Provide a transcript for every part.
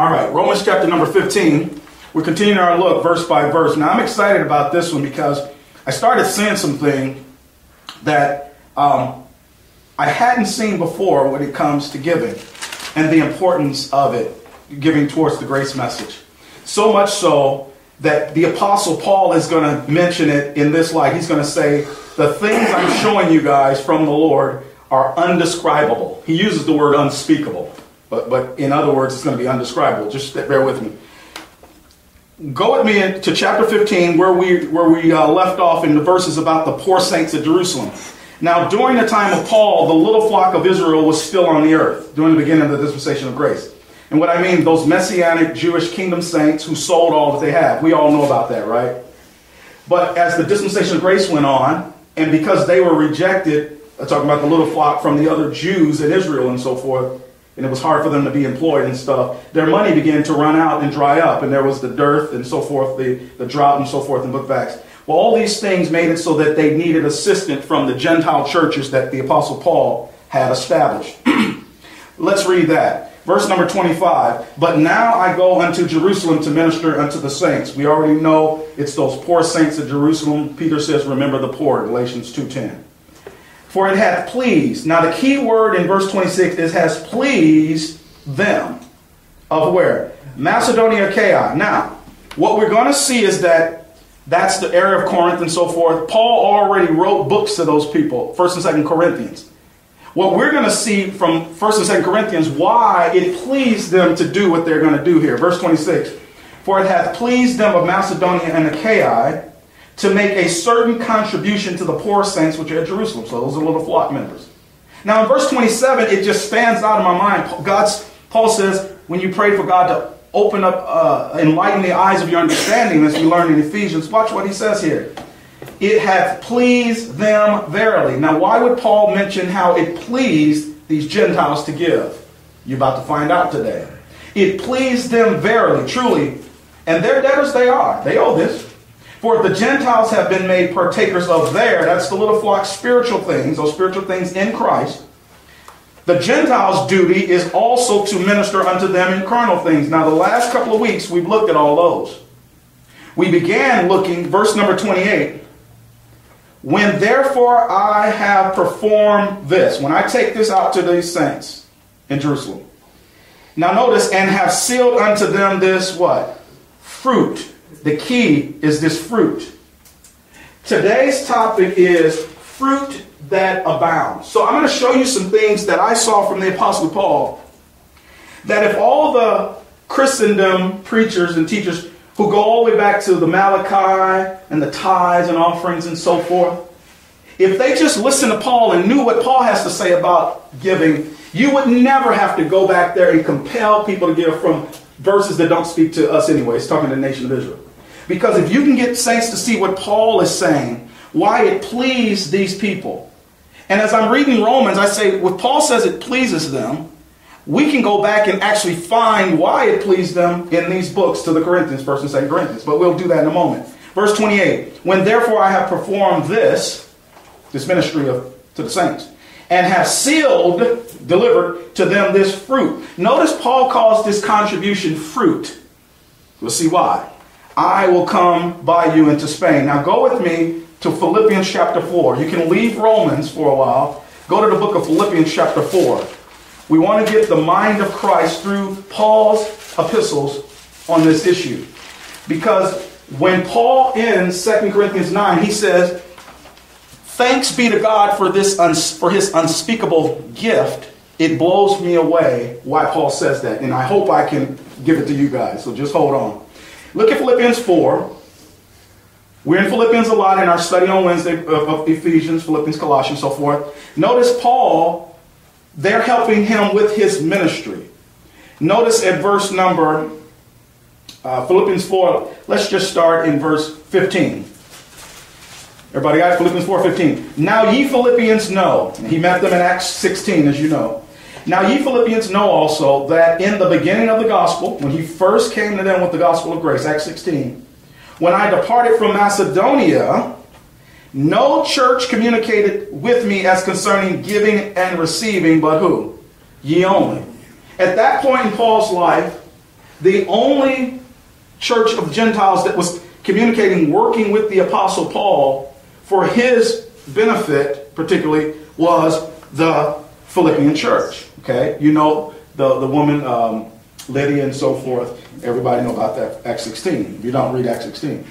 All right, Romans chapter number 15. We're continuing our look verse by verse. Now, I'm excited about this one because I started seeing something that I hadn't seen before when it comes to giving and the importance of it, giving towards the grace message. So much so that the Apostle Paul is going to mention it in this light. He's going to say, the things I'm showing you guys from the Lord are undescribable. He uses the word unspeakable, but in other words, it's going to be undescribable. Just bear with me. Go with me to chapter 15 where we left off in the verses about the poor saints at Jerusalem. Now, during the time of Paul, the little flock of Israel was still on the earth during the beginning of the dispensation of grace. And what I mean, those messianic Jewish kingdom saints who sold all that they have. We all know about that, right? But as the dispensation of grace went on, and because they were rejected, I'm talking about the little flock from the other Jews in Israel and so forth, and it was hard for them to be employed and stuff, their money began to run out and dry up, and there was the dearth and so forth, the drought and so forth in book of Acts. Well, all these things made it so that they needed assistance from the Gentile churches that the Apostle Paul had established. Let's read that. Verse number 25, but now I go unto Jerusalem to minister unto the saints. We already know it's those poor saints of Jerusalem. Peter says, remember the poor, Galatians 2:10. For it hath pleased. Now the key word in verse 26 is has pleased them. Of where? Macedonia, Achaia. Now, what we're going to see is that's the area of Corinth and so forth. Paul already wrote books to those people, 1 and 2 Corinthians. What we're going to see from 1 and 2 Corinthians, why it pleased them to do what they're going to do here. Verse 26, for it hath pleased them of Macedonia and Achaia to make a certain contribution to the poor saints which are at Jerusalem. So those are little flock members. Now in verse 27, it just stands out in my mind. Paul says, when you pray for God to open up, enlighten the eyes of your understanding, as we learned in Ephesians, watch what he says here. It hath pleased them verily. Now why would Paul mention how it pleased these Gentiles to give? You're about to find out today. It pleased them verily, truly, and their debtors they are. They owe this. For the Gentiles have been made partakers of their, that's the little flock, spiritual things, those spiritual things in Christ. The Gentiles' duty is also to minister unto them in carnal things. Now, the last couple of weeks, we've looked at all those. We began looking, verse number 28, when therefore I have performed this, when I take this out to these saints in Jerusalem. Now, notice, and have sealed unto them this, what? Fruit. The key is this fruit. Today's topic is fruit that abounds. So I'm going to show you some things that I saw from the Apostle Paul. That if all the Christendom preachers and teachers who go all the way back to the Malachi and the tithes and offerings and so forth, if they just listened to Paul and knew what Paul has to say about giving, you would never have to go back there and compel people to give from verses that don't speak to us anyway. It's talking to the nation of Israel. Because if you can get saints to see what Paul is saying, why it pleased these people. And as I'm reading Romans, I say, when Paul says it pleases them, we can go back and actually find why it pleased them in these books to the Corinthians, 1 and 2 Corinthians. But we'll do that in a moment. Verse 28, when therefore I have performed this ministry to the saints, and have sealed, delivered to them this fruit. Notice Paul calls this contribution fruit. We'll see why. I will come by you into Spain. Now go with me to Philippians chapter 4. You can leave Romans for a while. Go to the book of Philippians chapter 4. We want to get the mind of Christ through Paul's epistles on this issue. Because when Paul ends 2 Corinthians 9, he says, thanks be to God for his unspeakable gift. It blows me away why Paul says that. And I hope I can give it to you guys. So just hold on. Look at Philippians 4. We're in Philippians a lot in our study on Wednesday of Ephesians, Philippians, Colossians, so forth. Notice Paul, they're helping him with his ministry. Notice at verse number, Philippians 4, let's just start in verse 15. Everybody got it? Philippians 4:15. Now ye Philippians know, he met them in Acts 16, as you know. Now ye Philippians know also that in the beginning of the gospel, when he first came to them with the gospel of grace, Acts 16, when I departed from Macedonia, no church communicated with me as concerning giving and receiving, but who? Ye only. At that point in Paul's life, the only church of Gentiles that was communicating, working with the Apostle Paul for his benefit, particularly, was the Philippian church. Okay, you know the woman Lydia and so forth. Everybody know about that. Acts 16. If you don't read Acts 16,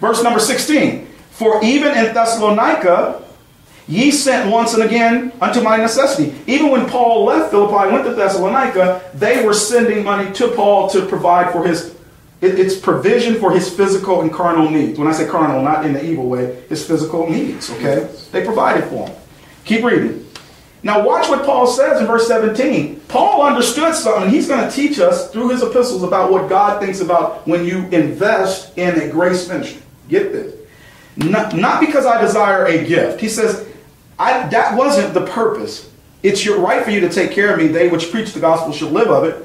verse number 16. For even in Thessalonica, ye sent once and again unto my necessity. Even when Paul left Philippi and went to Thessalonica, they were sending money to Paul to provide for his, it's provision for his physical and carnal needs. When I say carnal, not in the evil way, his physical needs, okay? They provided for him. Keep reading. Now watch what Paul says in verse 17. Paul understood something. He's going to teach us through his epistles about what God thinks about when you invest in a grace ministry. Get this. Not because I desire a gift. He says, that wasn't the purpose. It's your right for you to take care of me. They which preach the gospel should live of it.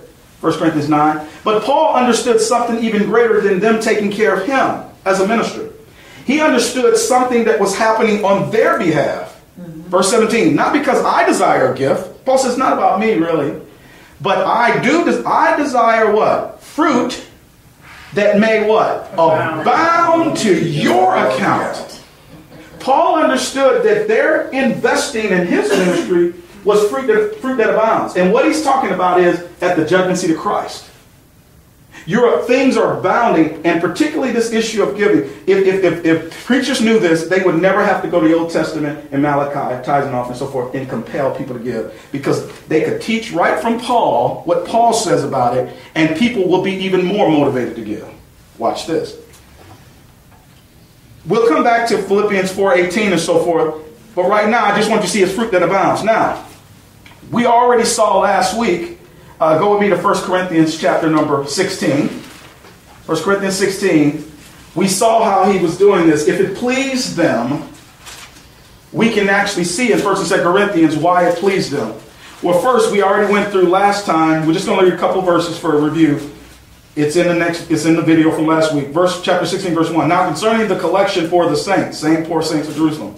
1 Corinthians 9. But Paul understood something even greater than them taking care of him as a minister. He understood something that was happening on their behalf. Mm-hmm. Verse 17. Not because I desire a gift. Paul says, not about me really. But I desire what? Fruit that may what? Abound to your account. Paul understood that their investing in his ministry was fruit that abounds. And what he's talking about is at the judgment seat of Christ. Things are abounding, and particularly this issue of giving. If preachers knew this, they would never have to go to the Old Testament and Malachi, tithes and offerings, and so forth, and compel people to give. Because they could teach right from Paul what Paul says about it, and people will be even more motivated to give. Watch this. We'll come back to Philippians 4:18 and so forth, but right now I just want you to see his fruit that abounds. Now, we already saw last week, go with me to 1 Corinthians chapter number 16. 1 Corinthians 16, we saw how he was doing this. If it pleased them, we can actually see in 1 and 2 Corinthians why it pleased them. Well, first, we already went through last time. We're just going to read a couple verses for a review. It's in the video from last week. Chapter 16, verse 1. Now concerning the collection for the saints, same poor saints of Jerusalem.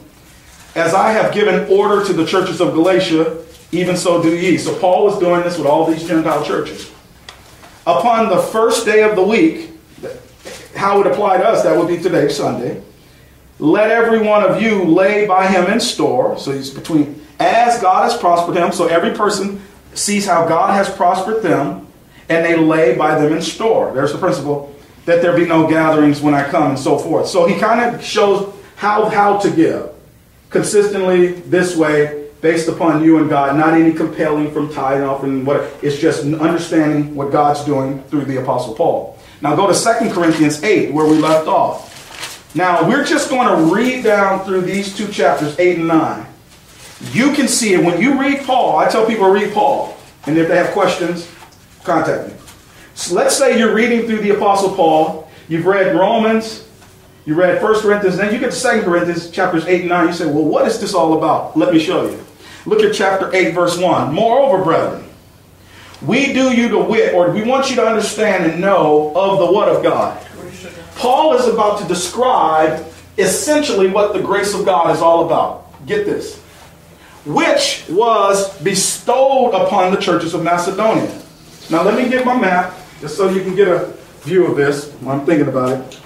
As I have given order to the churches of Galatia, even so do ye. So Paul was doing this with all these Gentile churches. Upon the first day of the week, how it applied to us, that would be today, Sunday. Let every one of you lay by him in store. So he's between, as God has prospered him. So every person sees how God has prospered them. And they lay by them in store. There's the principle that there be no gatherings when I come and so forth. So he kind of shows how to give consistently this way based upon you and God. Not any compelling from tithing offering. It's just understanding what God's doing through the Apostle Paul. Now go to 2 Corinthians 8 where we left off. Now we're just going to read down through these two chapters, 8 and 9. You can see it. When you read Paul, I tell people read Paul. And if they have questions, contact me. So let's say you're reading through the Apostle Paul. You've read Romans. You read 1 Corinthians. Then you get to 2 Corinthians, chapters 8 and 9. You say, well, what is this all about? Let me show you. Look at chapter 8, verse 1. Moreover, brethren, we do you to wit, or we want you to understand and know of the what of God. Paul is about to describe essentially what the grace of God is all about. Get this. Which was bestowed upon the churches of Macedonia. Now let me get my map, just so you can get a view of this when I'm thinking about it.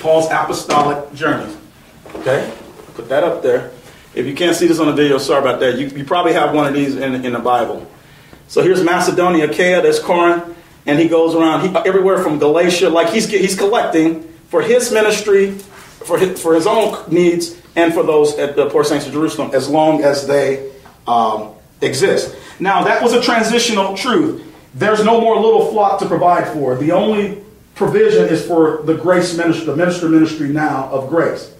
Paul's apostolic journey. Okay? Put that up there. If you can't see this on the video, sorry about that. You probably have one of these in the Bible. So here's Macedonia, Achaia, that's Corinth. And he goes around everywhere from Galatia. Like he's collecting for his ministry, for his own needs, and for those at the poor saints of Jerusalem as long as they exist. Now that was a transitional truth. There's no more little flock to provide for. The only provision is for the grace ministry, the ministry now of grace.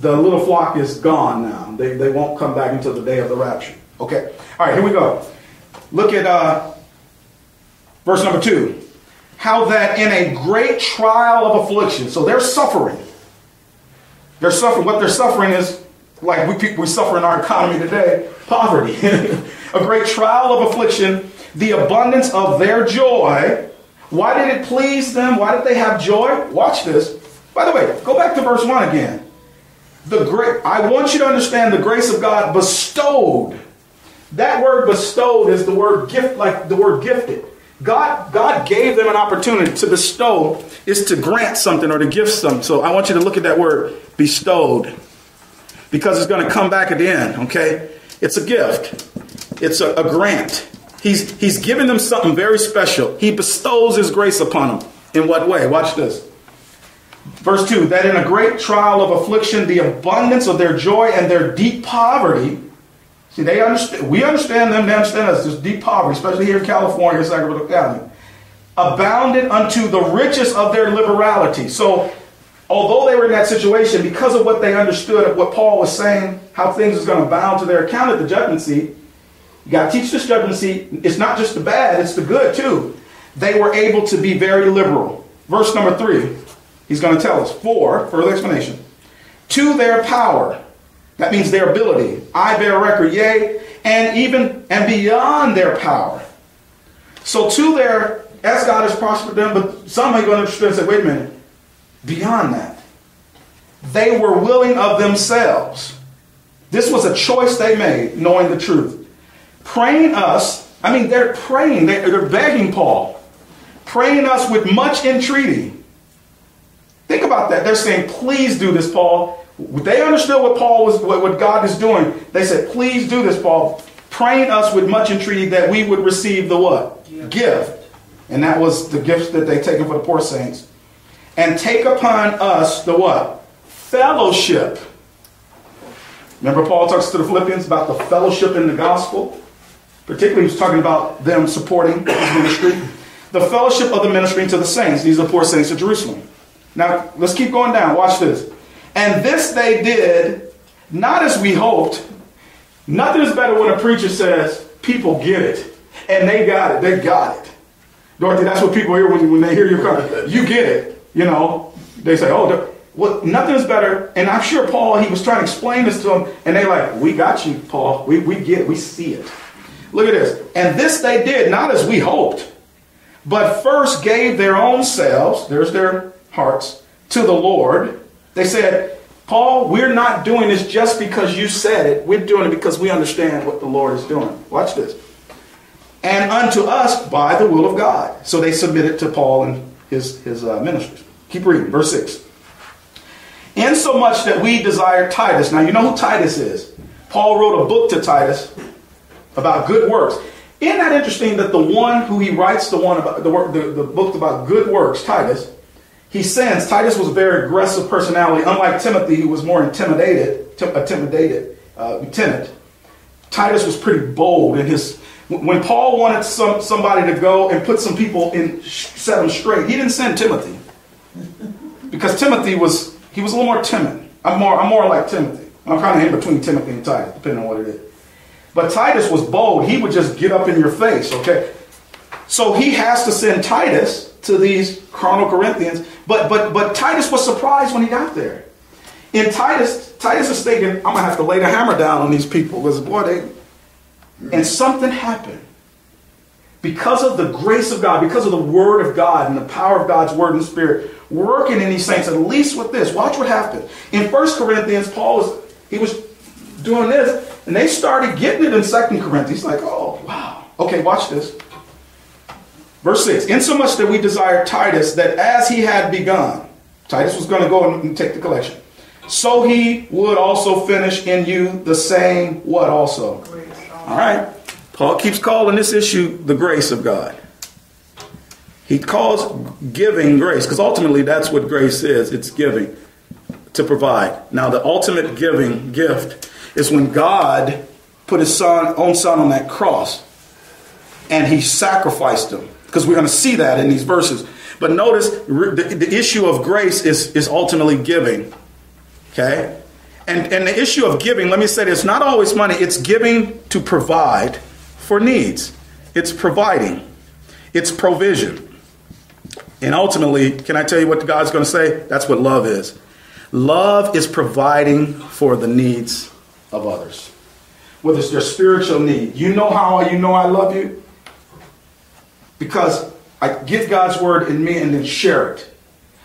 The little flock is gone now. They won't come back until the day of the rapture. Okay. All right, here we go. Look at verse number 2. How that in a great trial of affliction. So they're suffering. They're suffering. What they're suffering is like we suffer in our economy today, poverty. A great trial of affliction. The abundance of their joy. Why did it please them? Why did they have joy? Watch this. By the way, go back to verse 1 again. I want you to understand the grace of God bestowed. That word bestowed is the word gift, like the word gifted. God gave them an opportunity. To bestow is to grant something or to give something. So I want you to look at that word, bestowed, because it's going to come back at the end. Okay, it's a gift. It's a grant. He's giving them something very special. He bestows his grace upon them. In what way? Watch this. Verse 2, that in a great trial of affliction, the abundance of their joy and their deep poverty. See, they understand. We understand them. They understand us. There's deep poverty, especially here in California, Sacramento County. Abounded unto the riches of their liberality. So, although they were in that situation, because of what they understood of what Paul was saying, how things was going to abound to their account at the judgment seat. You got to teach this judgment seat. It's not just the bad; it's the good too. They were able to be very liberal. Verse number 3. He's going to tell us. 4, further explanation. To their power. That means their ability. I bear record, yea, and even and beyond their power. So to their, as God has prospered them, but some are going to understand and say, wait a minute, beyond that. They were willing of themselves. This was a choice they made, knowing the truth. Praying us, I mean, they're praying, they're begging Paul. Praying us with much entreaty. Think about that. They're saying, please do this, Paul. They understood what Paul was, what God is doing. They said, please do this, Paul, praying us with much entreaty that we would receive the what? Gift. Gift. And that was the gift that they taken for the poor saints. And take upon us the what? Fellowship. Remember Paul talks to the Philippians about the fellowship in the gospel. Particularly he was talking about them supporting his ministry. The fellowship of the ministry to the saints. These are the poor saints of Jerusalem. Now, let's keep going down. Watch this. And this they did, not as we hoped. Nothing is better when a preacher says, people get it. And they got it. They got it. Dorothy, that's what people hear when they hear your comment. You get it. You know, they say, oh, well, nothing is better. And I'm sure Paul, he was trying to explain this to them. And they're like, we got you, Paul. We get it. We see it. Look at this. And this they did, not as we hoped, but first gave their own selves, there's their hearts, to the Lord. They said, Paul, we're not doing this just because you said it. We're doing it because we understand what the Lord is doing. Watch this. And unto us by the will of God. So they submitted to Paul and his ministers. Keep reading. Verse 6. Insomuch that we desire Titus. Now, you know who Titus is. Paul wrote a book to Titus about good works. Isn't that interesting that the one who he writes the one about the book about good works, Titus, he sends. Titus was a very aggressive personality, unlike Timothy, who was more intimidated lieutenant. Titus was pretty bold in his. When Paul wanted somebody to go and put some people in, set them straight, he didn't send Timothy because Timothy was a little more timid. I'm more like Timothy. I'm kind of in between Timothy and Titus, depending on what it is. But Titus was bold. He would just get up in your face. Okay, so he has to send Titus to these carnal Corinthians. But Titus was surprised when he got there. And Titus is thinking, I'm going to have to lay the hammer down on these people. Because, boy, they... And something happened. Because of the grace of God, because of the word of God and the power of God's word and spirit working in these saints, at least with this. Watch what happened. In 1 Corinthians, he was doing this, and they started getting it in 2 Corinthians. Like, oh, wow. Okay, watch this. Verse 6, insomuch that we desire Titus, that as he had begun, Titus was going to go and take the collection, so he would also finish in you the same what also? Grace. All right. Paul keeps calling this issue the grace of God. He calls giving grace, because ultimately that's what grace is. It's giving, to provide. Now the ultimate giving gift is when God put his own son on that cross and he sacrificed him. Because we're going to see that in these verses. But notice the issue of grace is ultimately giving. Okay? And the issue of giving, let me say this, not always money. It's giving to provide for needs. It's providing. It's provision. And ultimately, can I tell you what God's going to say? That's what love is. Love is providing for the needs of others. Whether it's their spiritual need. You know how you know I love you? Because I get God's word in me and then share it.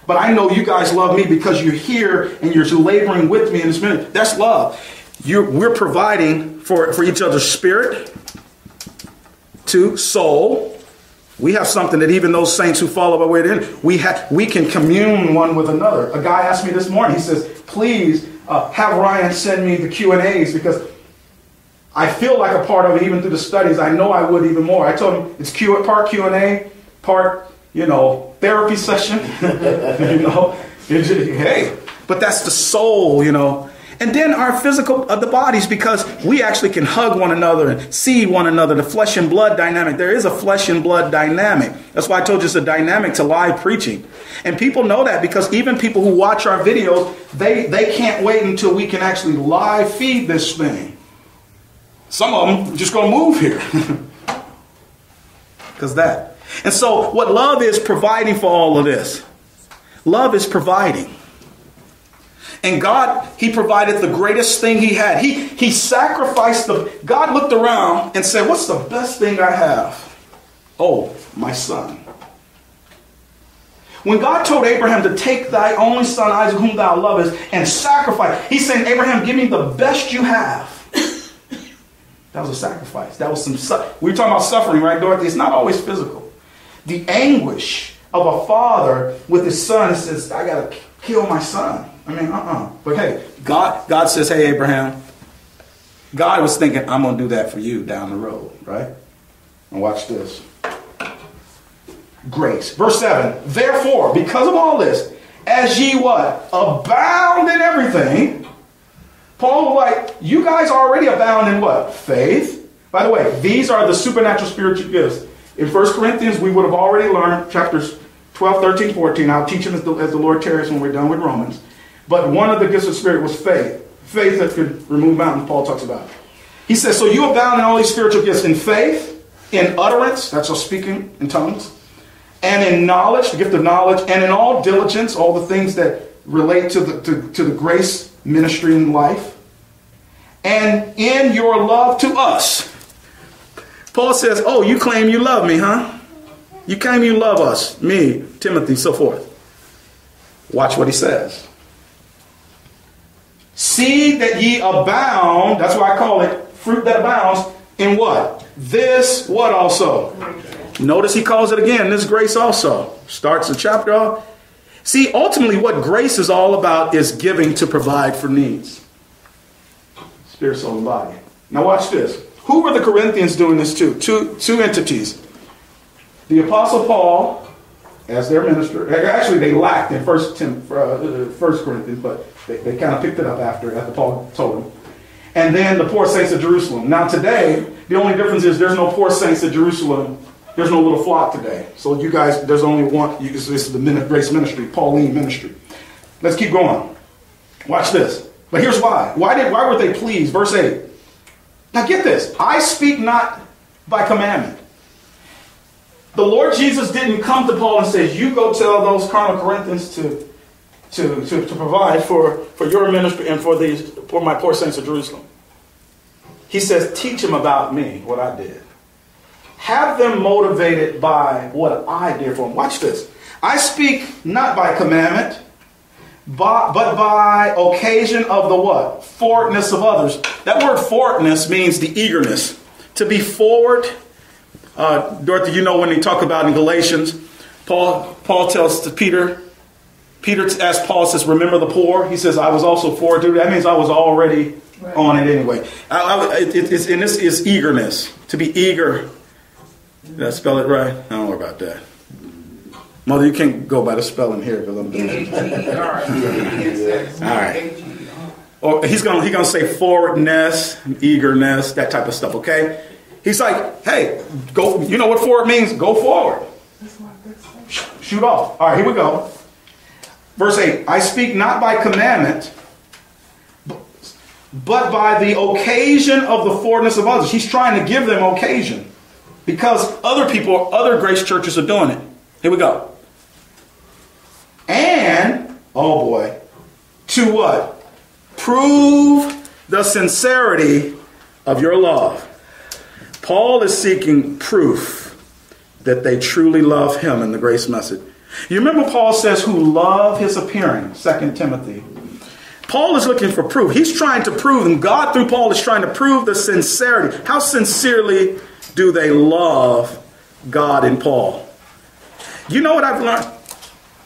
But I know you guys love me because you're here and you're laboring with me in this minute. That's love. We're providing for each other's spirit, soul, We have something that even those saints who follow our way to end, we can commune one with another. A guy asked me this morning, he says, please have Ryan send me the Q&As because I feel like a part of it even through the studies. I know I would even more. I told him it's part Q&A, part, you know, therapy session, you know, just, hey, but that's the soul, you know. And then our physical, the bodies, because we actually can hug one another and see one another, the flesh and blood dynamic. There is a flesh and blood dynamic. That's why I told you it's a dynamic to live preaching. And people know that because even people who watch our videos, they can't wait until we can actually live feed this thing. Some of them just going to move here. Because that. And so what love is providing for all of this. Love is providing. And God, He provided the greatest thing He had. He sacrificed the... God looked around and said, what's the best thing I have? Oh, my son. When God told Abraham to take thy only son, Isaac, whom thou lovest, and sacrifice, He's saying, Abraham, give me the best you have. That was a sacrifice. That was some... We were talking about suffering, right, Dorothy? It's not always physical. The anguish of a father with his son says, I got to kill my son. I mean, But hey, God says, hey, Abraham, God was thinking, I'm going to do that for you down the road, right? And watch this. Grace. Verse 7. Therefore, because of all this, as ye what? Abound in everything. Paul was like, you guys already abound in what? Faith. By the way, these are the supernatural spiritual gifts. In 1 Corinthians, we would have already learned chapters 12, 13, 14. I'll teach them as the Lord tarries when we're done with Romans. But one of the gifts of the Spirit was faith. Faith that could remove mountains, Paul talks about. He says, so you abound in all these spiritual gifts, in faith, in utterance, that's us speaking in tongues, and in knowledge, the gift of knowledge, and in all diligence, all the things that relate to the grace ministry in life, and in your love to us. Paul says, oh, you claim you love me, huh? You claim you love us, me, Timothy, so forth. Watch what he says. See that ye abound, that's why I call it fruit that abounds, in what? This what also? Notice he calls it again, this grace also. Starts the chapter off. See, ultimately what grace is all about is giving to provide for needs. Spirit, soul, and body. Now watch this. Who were the Corinthians doing this to? Two entities. The Apostle Paul, as their minister, actually they lacked in 1 Corinthians, but they kind of picked it up after Paul told them. And then the poor saints of Jerusalem. Now today, the only difference is there's no poor saints of Jerusalem. There's no little flock today. So you guys, there's only one. This is the grace ministry, Pauline ministry. Let's keep going. Watch this. But here's why. Why were they pleased? Verse 8. Now get this. I speak not by commandment. The Lord Jesus didn't come to Paul and say, you go tell those carnal Corinthians to provide for your ministry and for my poor saints of Jerusalem. He says, teach them about me, what I did. Have them motivated by what I did for them. Watch this. I speak not by commandment, but by occasion of the what? Forwardness of others. That word forwardness means the eagerness. To be forward. Dorothy, you know when they talk about in Galatians, Paul tells to Peter, Peter asked Paul, says, remember the poor? He says, I was also forward to it. That means I was already on it anyway. And this is eagerness, to be eager. Did I spell it right? I don't worry about that. Mother, you can't go by the spelling here because I'm doing it. All right. Or he's gonna say forwardness, eagerness, that type of stuff, okay? He's like, hey, go. You know what forward means? Go forward. Shoot off. All right, here we go. Verse 8, I speak not by commandment, but by the occasion of the forwardness of others. He's trying to give them occasion because other grace churches are doing it. Here we go. And, oh boy, to what? Prove the sincerity of your love. Paul is seeking proof that they truly love him in the grace message. You remember Paul says, who love his appearing, 2 Timothy. Paul is looking for proof. He's trying to prove them. God, through Paul, is trying to prove the sincerity. How sincerely do they love God in Paul. You know what I've learned?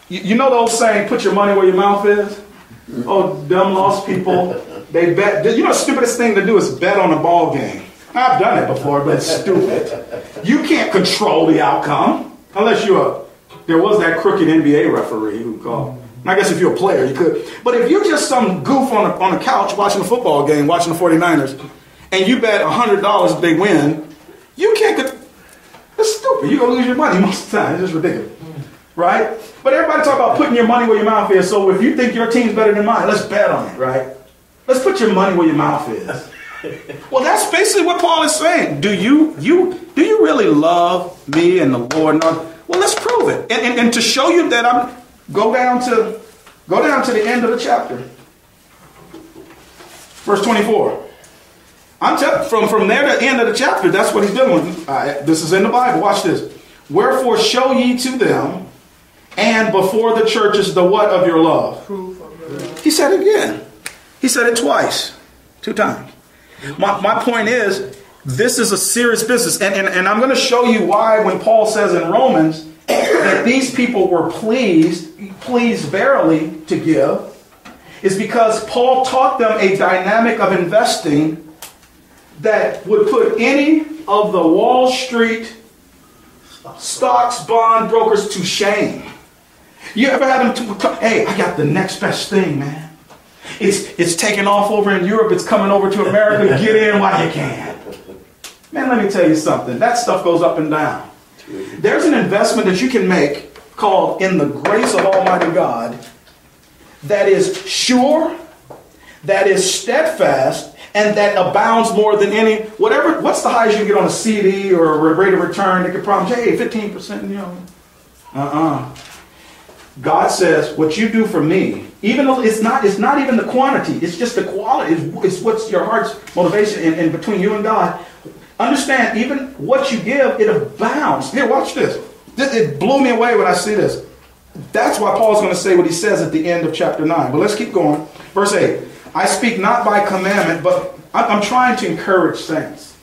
You know the old saying, put your money where your mouth is? Oh, dumb lost people. They bet. You know the stupidest thing to do is bet on a ball game. I've done it before, but it's stupid. You can't control the outcome unless you're there was that crooked NBA referee who called. I guess if you're a player, you could. But if you're just some goof on a couch watching a football game, watching the 49ers, and you bet $100 if they win, you can't. It's stupid. You're going to lose your money most of the time. It's just ridiculous. Right? But everybody talk about putting your money where your mouth is. So if you think your team's better than mine, let's bet on it, right? Let's put your money where your mouth is. Well, that's basically what Paul is saying. Do you really love me and the Lord? Well, let's prove it. And to show you that go down to the end of the chapter. Verse 24. I'm telling from there to the end of the chapter, that's what he's dealing with. This is in the Bible. Watch this. Wherefore show ye to them and before the churches the what of your love. He said it again. He said it twice. 2 times. My point is, this is a serious business. And I'm going to show you why when Paul says in Romans that these people were pleased verily to give, is because Paul taught them a dynamic of investing that would put any of the Wall Street stocks, bond brokers to shame. You ever had them hey, I got the next best thing, man. It's taking off over in Europe. It's coming over to America. Get in while you can. Man, let me tell you something. That stuff goes up and down. There's an investment that you can make called in the grace of Almighty God that is sure, that is steadfast, and that abounds more than any, whatever, what's the highest you can get on a CD or a rate of return that could promise, hey, 15%, you know. God says, what you do for me, even though it's not even the quantity, it's just the quality, it's what's your heart's motivation and between you and God. Understand, even what you give, it abounds. Here, watch this. It blew me away when I see this. That's why Paul's going to say what he says at the end of chapter 9. But let's keep going. Verse 8. I speak not by commandment, but I'm trying to encourage saints.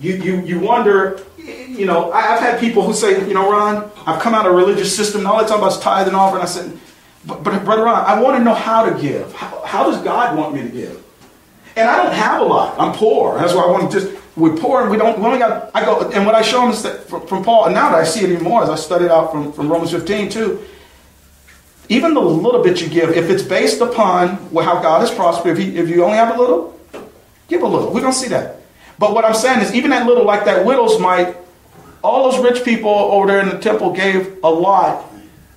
You wonder, you know, I've had people who say, you know, Ron, I've come out of a religious system, and all they talk about is tithe and offering. I said, but Brother Ron, I want to know how to give. How does God want me to give? And I don't have a lot. I'm poor. That's why I want to just, we're poor and we don't, we only got, I go, and what I show them is that from Paul, and now that I see it even more, as I studied out from Romans 15 too, even the little bit you give, if it's based upon how God has prospered, if you only have a little, give a little. We don't see that. But what I'm saying is even that little, like that widow's mite, all those rich people over there in the temple gave a lot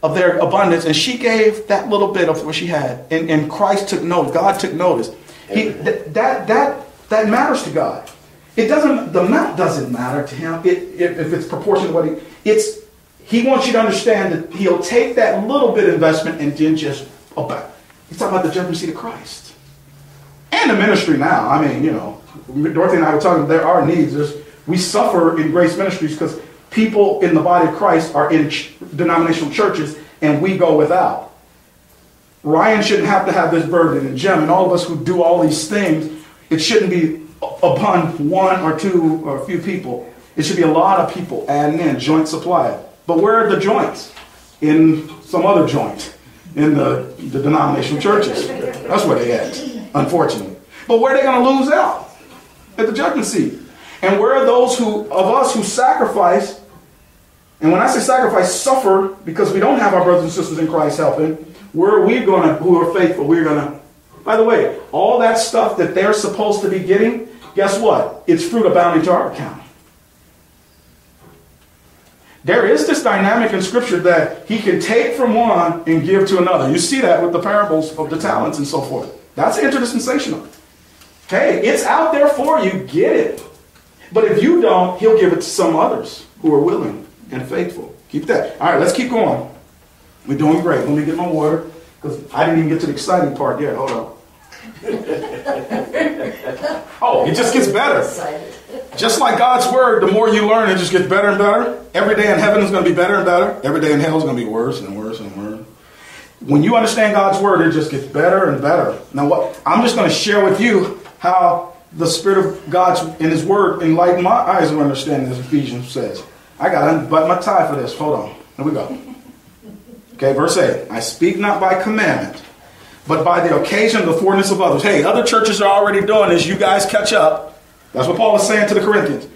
of their abundance, and she gave that little bit of what she had. And Christ took notice. God took notice. That matters to God. It doesn't, the amount doesn't matter to him if it's proportional to what he wants you to understand that he'll take that little bit of investment and then just obey. He's talking about the judgment seat of Christ. And the ministry now. I mean, you know, Dorothy and I were talking, there are needs. We suffer in grace ministries because people in the body of Christ are in denominational churches and we go without. Ryan shouldn't have to have this burden. And Jim and all of us who do all these things, it shouldn't be upon one or two or a few people. It should be a lot of people adding in, joint supply. But where are the joints? In some other joint, in the denominational churches. That's where they at, unfortunately. But where are they going to lose out? At the judgment seat. And where are those of us who sacrifice, and when I say sacrifice, suffer, because we don't have our brothers and sisters in Christ helping, where are we going to, who are faithful, we're going to, by the way, all that stuff that they're supposed to be getting, guess what? It's fruit abounding to our account. There is this dynamic in Scripture that he can take from one and give to another. You see that with the parables of the talents and so forth. That's interdispensational. Hey, it's out there for you. Get it. But if you don't, he'll give it to some others who are willing and faithful. Keep that. All right, let's keep going. We're doing great. Let me get my water because I didn't even get to the exciting part yet. Hold on. Oh, it just gets better. Just like God's word, the more you learn, it just gets better and better. Every day in heaven is going to be better and better. Every day in hell is going to be worse and worse and worse. When you understand God's word, it just gets better and better. Now, what I'm just going to share with you how the Spirit of God in His Word enlightened my eyes of understanding, as Ephesians says. I got to unbutton my tie for this. Hold on. Here we go. Okay, verse 8. I speak not by commandment, but by the occasion of the forwardness of others. Hey, other churches are already doing this. You guys catch up. That's what Paul is saying to the Corinthians.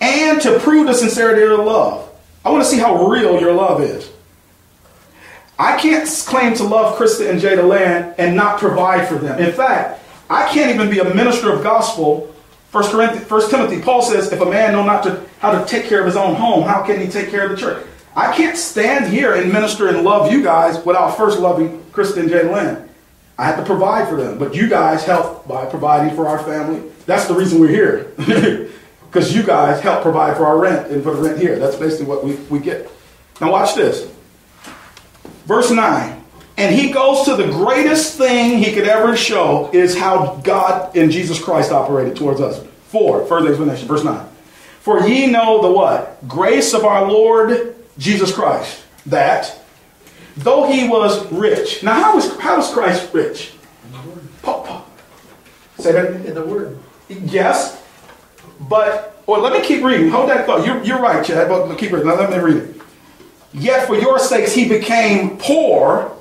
And to prove the sincerity of your love. I want to see how real your love is. I can't claim to love Krista and Jada Land and not provide for them. In fact, I can't even be a minister of gospel. 1 Timothy, Paul says, if a man know not to, how to take care of his own home, how can he take care of the church? I can't stand here and minister and love you guys without first loving Krista and Jada Land. I have to provide for them. But you guys help by providing for our family. That's the reason we're here. Because you guys help provide for our rent and for the rent here. That's basically what we get. Now watch this. Verse 9. And he goes to the greatest thing he could ever show is how God and Jesus Christ operated towards us. For further explanation. Verse 9. For ye know the what? Grace of our Lord Jesus Christ. That though he was rich. Now how is Christ rich? In the Word. Say that. In the Word. Yes. But, well, let me keep reading. Hold that thought. You're right, Chad, but keep reading. Now, let me read it. Yet for your sakes he became poor,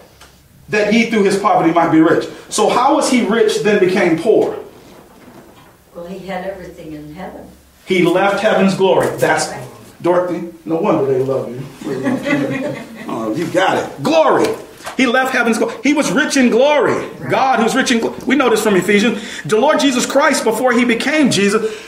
that ye through his poverty might be rich. So how was he rich, then became poor? Well, he had everything in heaven. He left heaven's glory. That's right. Dorothy, no wonder they love you. Oh, you got it. Glory. He left heaven's glory. He was rich in glory. Right. God who's rich in glory. We know this from Ephesians. The Lord Jesus Christ, before he became Jesus,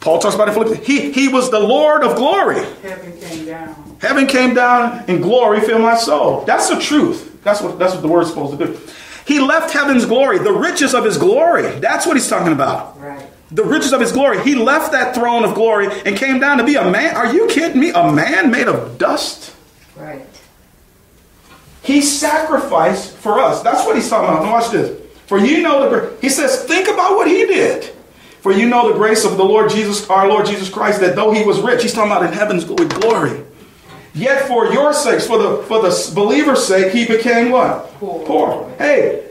Paul talks about it in Philippians. He was the Lord of glory. Heaven came down. Heaven came down and glory filled my soul. That's the truth. That's what the word's supposed to do. He left heaven's glory, the riches of his glory. That's what he's talking about. Right. The riches of his glory. He left that throne of glory and came down to be a man. Are you kidding me? A man made of dust? Right. He sacrificed for us. That's what he's talking about. Now watch this. For you know the... He says, think about what he did. For you know the grace of the Lord Jesus, our Lord Jesus Christ, that though he was rich, he's talking about in heaven's glory. Yet for your sakes, for the believer's sake, he became what? Poor. Hey,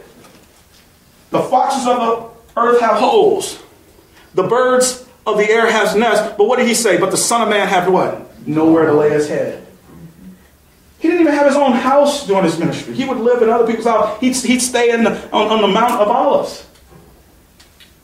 the foxes of the earth have holes. The birds of the air have nests. But what did he say? But the Son of Man hath what? Nowhere to lay his head. He didn't even have his own house during his ministry. He would live in other people's house. He'd stay on the Mount of Olives.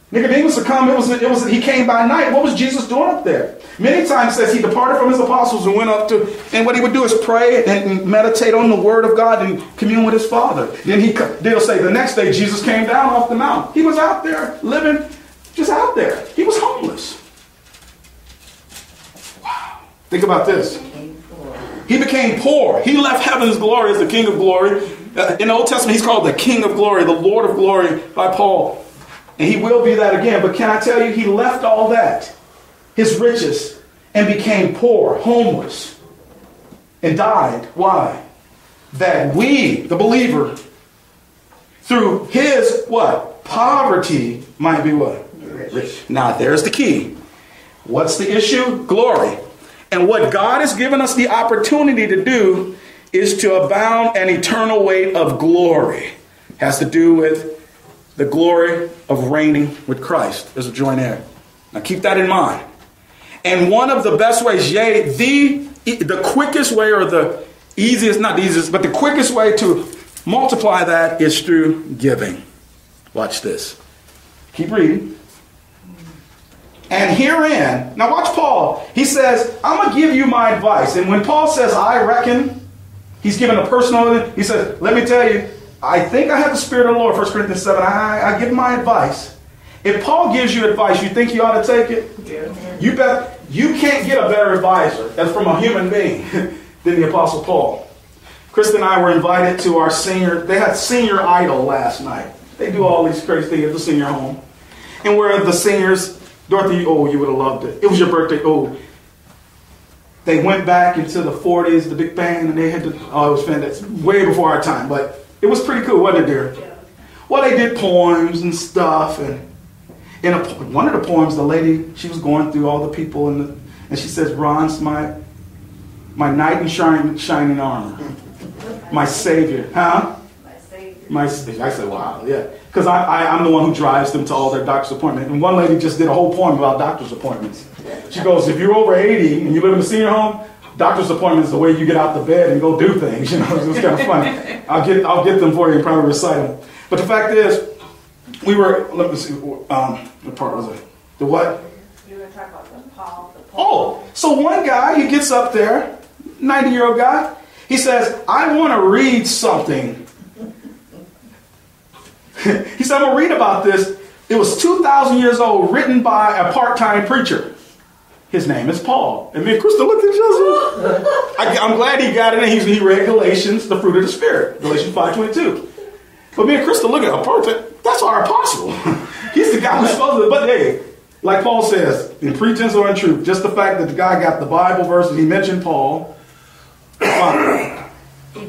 Nicodemus succumbed. He came by night. What was Jesus doing up there? Many times says he departed from his apostles and went up to, and what he would do is pray and meditate on the Word of God and commune with his Father. Then they'll say the next day Jesus came down off the mountain. He was out there living, just out there. He was homeless. Wow. Think about this. He became poor. He left heaven's glory as the King of glory. In the Old Testament, he's called the King of glory, the Lord of glory by Paul. And he will be that again. But can I tell you, he left all that, his riches, and became poor, homeless, and died. Why? That we, the believer, through his, what? Poverty might be what? Rich. Now, there's the key. What's the issue? Glory. And what God has given us the opportunity to do is to abound an eternal weight of glory. It has to do with the glory of reigning with Christ as a joint heir. Now keep that in mind. And one of the best ways, yea, the quickest way or the easiest, not the easiest, but the quickest way to multiply that is through giving. Watch this. Keep reading. And herein, now watch Paul. He says, I'm going to give you my advice. And when Paul says, I reckon, he's giving a personal, he says, let me tell you, I think I have the Spirit of the Lord, 1 Corinthians 7. I give my advice. If Paul gives you advice, you think you ought to take it? Yeah. You can't get a better advisor that's from a human being than the Apostle Paul. Krista and I were invited to our senior, they had senior idol last night. They do all these crazy things at the senior home. And where the seniors, Dorothy, oh, you would have loved it. It was your birthday, oh. They went back into the 40s, the big band, and they had to, oh, it was fantastic. Way before our time, but it was pretty cool, wasn't it, dear? Yeah. Well, they did poems and stuff, and in one of the poems, the lady, she was going through all the people, and she says, "Ron's my knight in shining armor, my savior, huh? My savior." I said, "Wow, yeah." because I'm the one who drives them to all their doctor's appointments. And one lady just did a whole poem about doctor's appointments. She goes, if you're over 80 and you live in a senior home, doctor's appointments the way you get out the bed and go do things. You know, it's kind of funny. I'll get them for you and probably recite them. But the fact is, we were, let me see, what part was it? The what? You were going to talk about the Paul. Oh, so one guy, he gets up there, 90-year-old guy, he says, I want to read something. He said, I'm going to read about this. It was 2,000 years old, written by a part-time preacher. His name is Paul. And me and Krista looked at each other. I'm glad he got it in. He read Galatians, the fruit of the Spirit, Galatians 5:22. But me and Krista look at a perfect, that's our apostle. He's the guy who's supposed to, but hey, like Paul says, in pretense or in truth, just the fact that the guy got the Bible verse and he mentioned Paul. He'd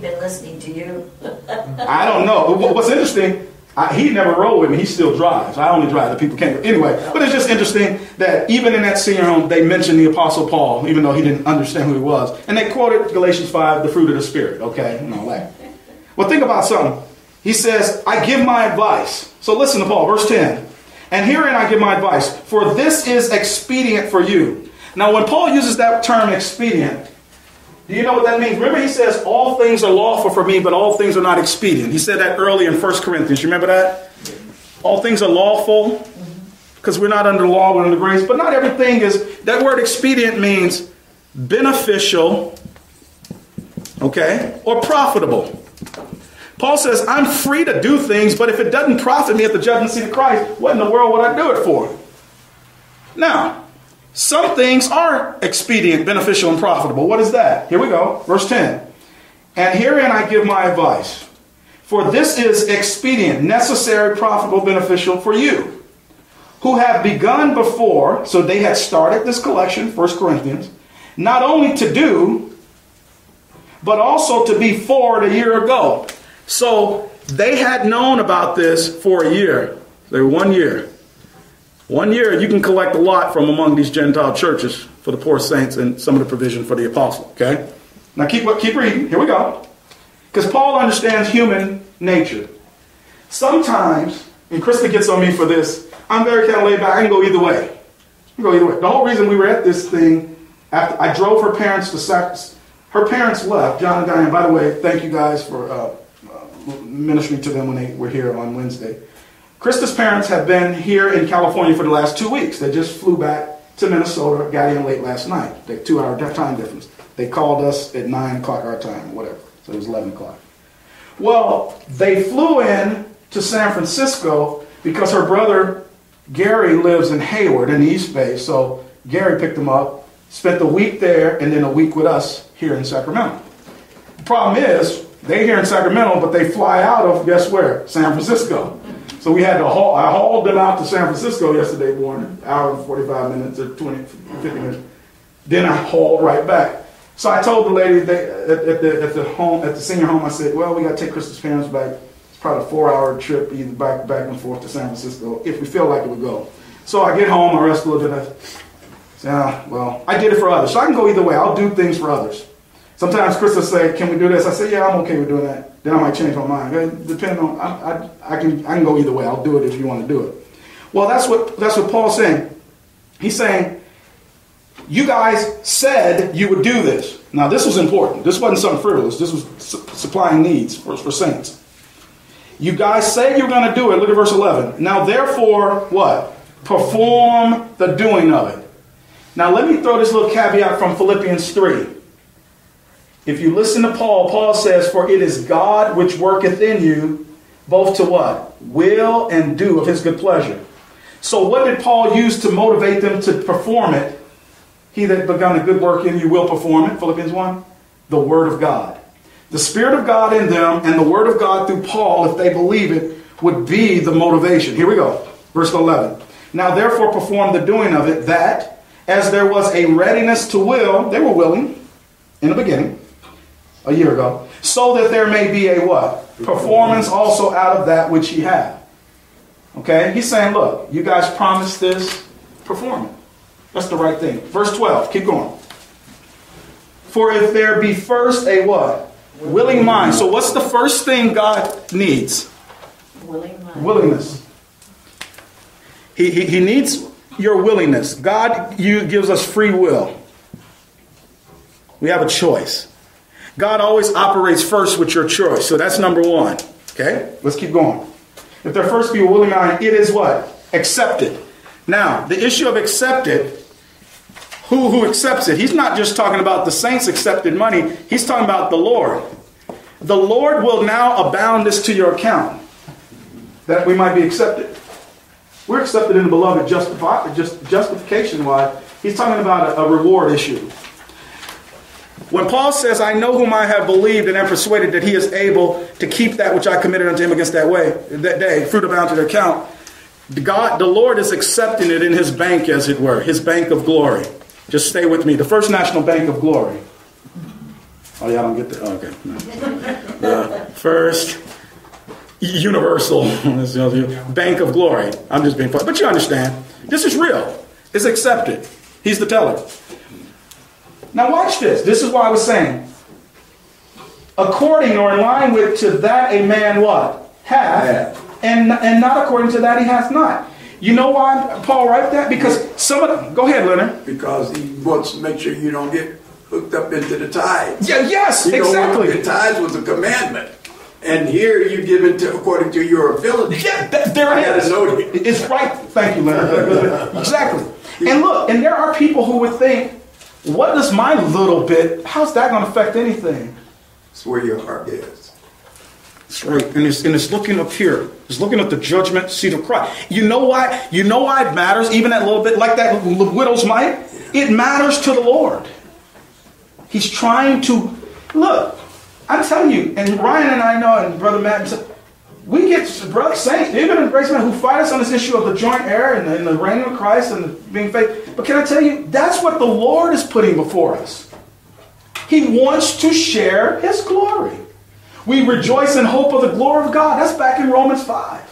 been listening to you. I don't know. What's interesting, he never rode with me. He still drives. I only drive. The people can't. Anyway, but it's just interesting that even in that senior home, they mentioned the Apostle Paul, even though he didn't understand who he was. And they quoted Galatians 5, the fruit of the Spirit, okay? And all that. Well, think about something. He says, I give my advice. So listen to Paul, verse 10. And herein I give my advice, for this is expedient for you. Now, when Paul uses that term expedient, do you know what that means? Remember he says, all things are lawful for me, but all things are not expedient. He said that earlier in 1 Corinthians. You remember that? All things are lawful, because we're not under law, we're under grace. But not everything is, that word expedient means beneficial, okay, or profitable. Paul says, I'm free to do things, but if it doesn't profit me at the judgment seat of Christ, what in the world would I do it for? Now, some things are expedient, beneficial, and profitable. What is that? Here we go. Verse 10. And herein I give my advice. For this is expedient, necessary, profitable, beneficial for you, who have begun before, so they had started this collection, 1 Corinthians, not only to do, but also to be forward a year ago. So they had known about this for a year. They were 1 year. 1 year, you can collect a lot from among these Gentile churches for the poor saints and some of the provision for the apostle. Okay? Now keep reading. Here we go. Because Paul understands human nature. Sometimes, and Krista gets on me for this, I'm very kind of laid back. I can go either way. I can go either way. The whole reason we were at this thing, after I drove her parents to Sacramento. Her parents left, John and Diane. By the way, thank you guys for ministering to them when they were here on Wednesday. Krista's parents have been here in California for the last 2 weeks. They just flew back to Minnesota, got in late last night. They 2 hour time difference. They called us at 9 o'clock our time, whatever. So it was 11 o'clock. Well, they flew in to San Francisco because her brother Gary lives in Hayward in the East Bay. So Gary picked them up, spent the week there, and then a week with us here in Sacramento. The problem is, they're here in Sacramento, but they fly out of, guess where? San Francisco. So we had to haul, I hauled them out to San Francisco yesterday morning, an hour and 45 minutes or 50 minutes. Then I hauled right back. So I told the lady at the senior home, I said, well, we got to take Krista's parents back. It's probably a 4 hour trip, either back and forth to San Francisco, if we feel like it would go. So I get home, I rest a little bit. I say, well, I did it for others. So I can go either way. I'll do things for others. Sometimes Krista will say, can we do this? I say, yeah, I'm okay with doing that. Then I might change my mind. Depending on, I can go either way. I'll do it if you want to do it. Well, that's what Paul's saying. He's saying, you guys said you would do this. Now, this was important. This wasn't something frivolous. This was supplying needs for saints. You guys said you were going to do it. Look at verse 11. Now, therefore, what? Perform the doing of it. Now, let me throw this little caveat from Philippians 3. If you listen to Paul, Paul says, for it is God which worketh in you, both to what? Will and do of his good pleasure. So what did Paul use to motivate them to perform it? He that begun a good work in you will perform it, Philippians 1. The word of God. The Spirit of God in them and the word of God through Paul, if they believe it, would be the motivation. Here we go. Verse 11. Now therefore perform the doing of it, that as there was a readiness to will, they were willing in the beginning, a year ago, so that there may be a what? Performance also out of that which ye have. Okay? He's saying, look, you guys promised this, perform it. That's the right thing. Verse 12, keep going. For if there be first a what? Willing mind. So what's the first thing God needs? Willingness. He needs your willingness. God gives us free will. We have a choice. God always operates first with your choice. So that's number one. Okay? Let's keep going. If there first be a willing mind, it is what? Accepted. Now, the issue of accepted, who accepts it? He's not just talking about the saints accepted money. He's talking about the Lord. The Lord will now abound this to your account, that we might be accepted. We're accepted in the beloved justification-wise. He's talking about a reward issue. When Paul says, I know whom I have believed and am persuaded that he is able to keep that which I committed unto him against that day, fruit abound to their account, God, the Lord is accepting it in his bank, as it were, his bank of glory. Just stay with me. The First National Bank of Glory. Oh, yeah, I don't get that. Oh, okay. No. The First Universal Bank of Glory. I'm just being funny. But you understand. This is real. It's accepted. He's the teller. Now watch this. This is why I was saying, according or in line with to that a man what? Hath. And not according to that he hath not. You know why Paul wrote that? Because go ahead, Leonard. Because he wants to make sure you don't get hooked up into the tithes. Yeah, yes, exactly. The tithes was a commandment. And here you give it according to your ability. Yeah, there it is. It's right. Thank you, Leonard. Exactly. And look, and there are people who would think, what does my little bit, how's that going to affect anything? It's where your heart is. That's right. And it's looking up here. It's looking at the judgment seat of Christ. You know why it matters, even that little bit, like that widow's mite? Yeah. It matters to the Lord. He's trying to, look, I'm telling you, and Ryan and I know, and Brother Matt, we get brother saints, even in grace men who fight us on this issue of the joint heir and the reign of Christ and being faithful. But can I tell you, that's what the Lord is putting before us. He wants to share his glory. We rejoice in hope of the glory of God. That's back in Romans 5.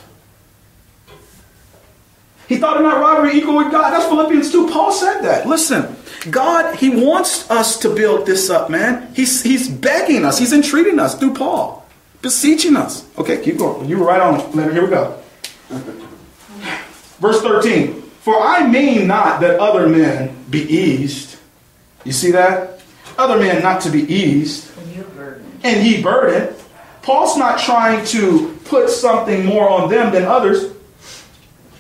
He thought it not robbery equal with God. That's Philippians 2. Paul said that. Listen, God, he wants us to build this up, man. He's begging us. He's entreating us through Paul. Beseeching us. Okay, keep going. You were right on, Leonard. Here we go. Verse 13. For I mean not that other men be eased. You see that? Other men not to be eased. And ye burden. Paul's not trying to put something more on them than others.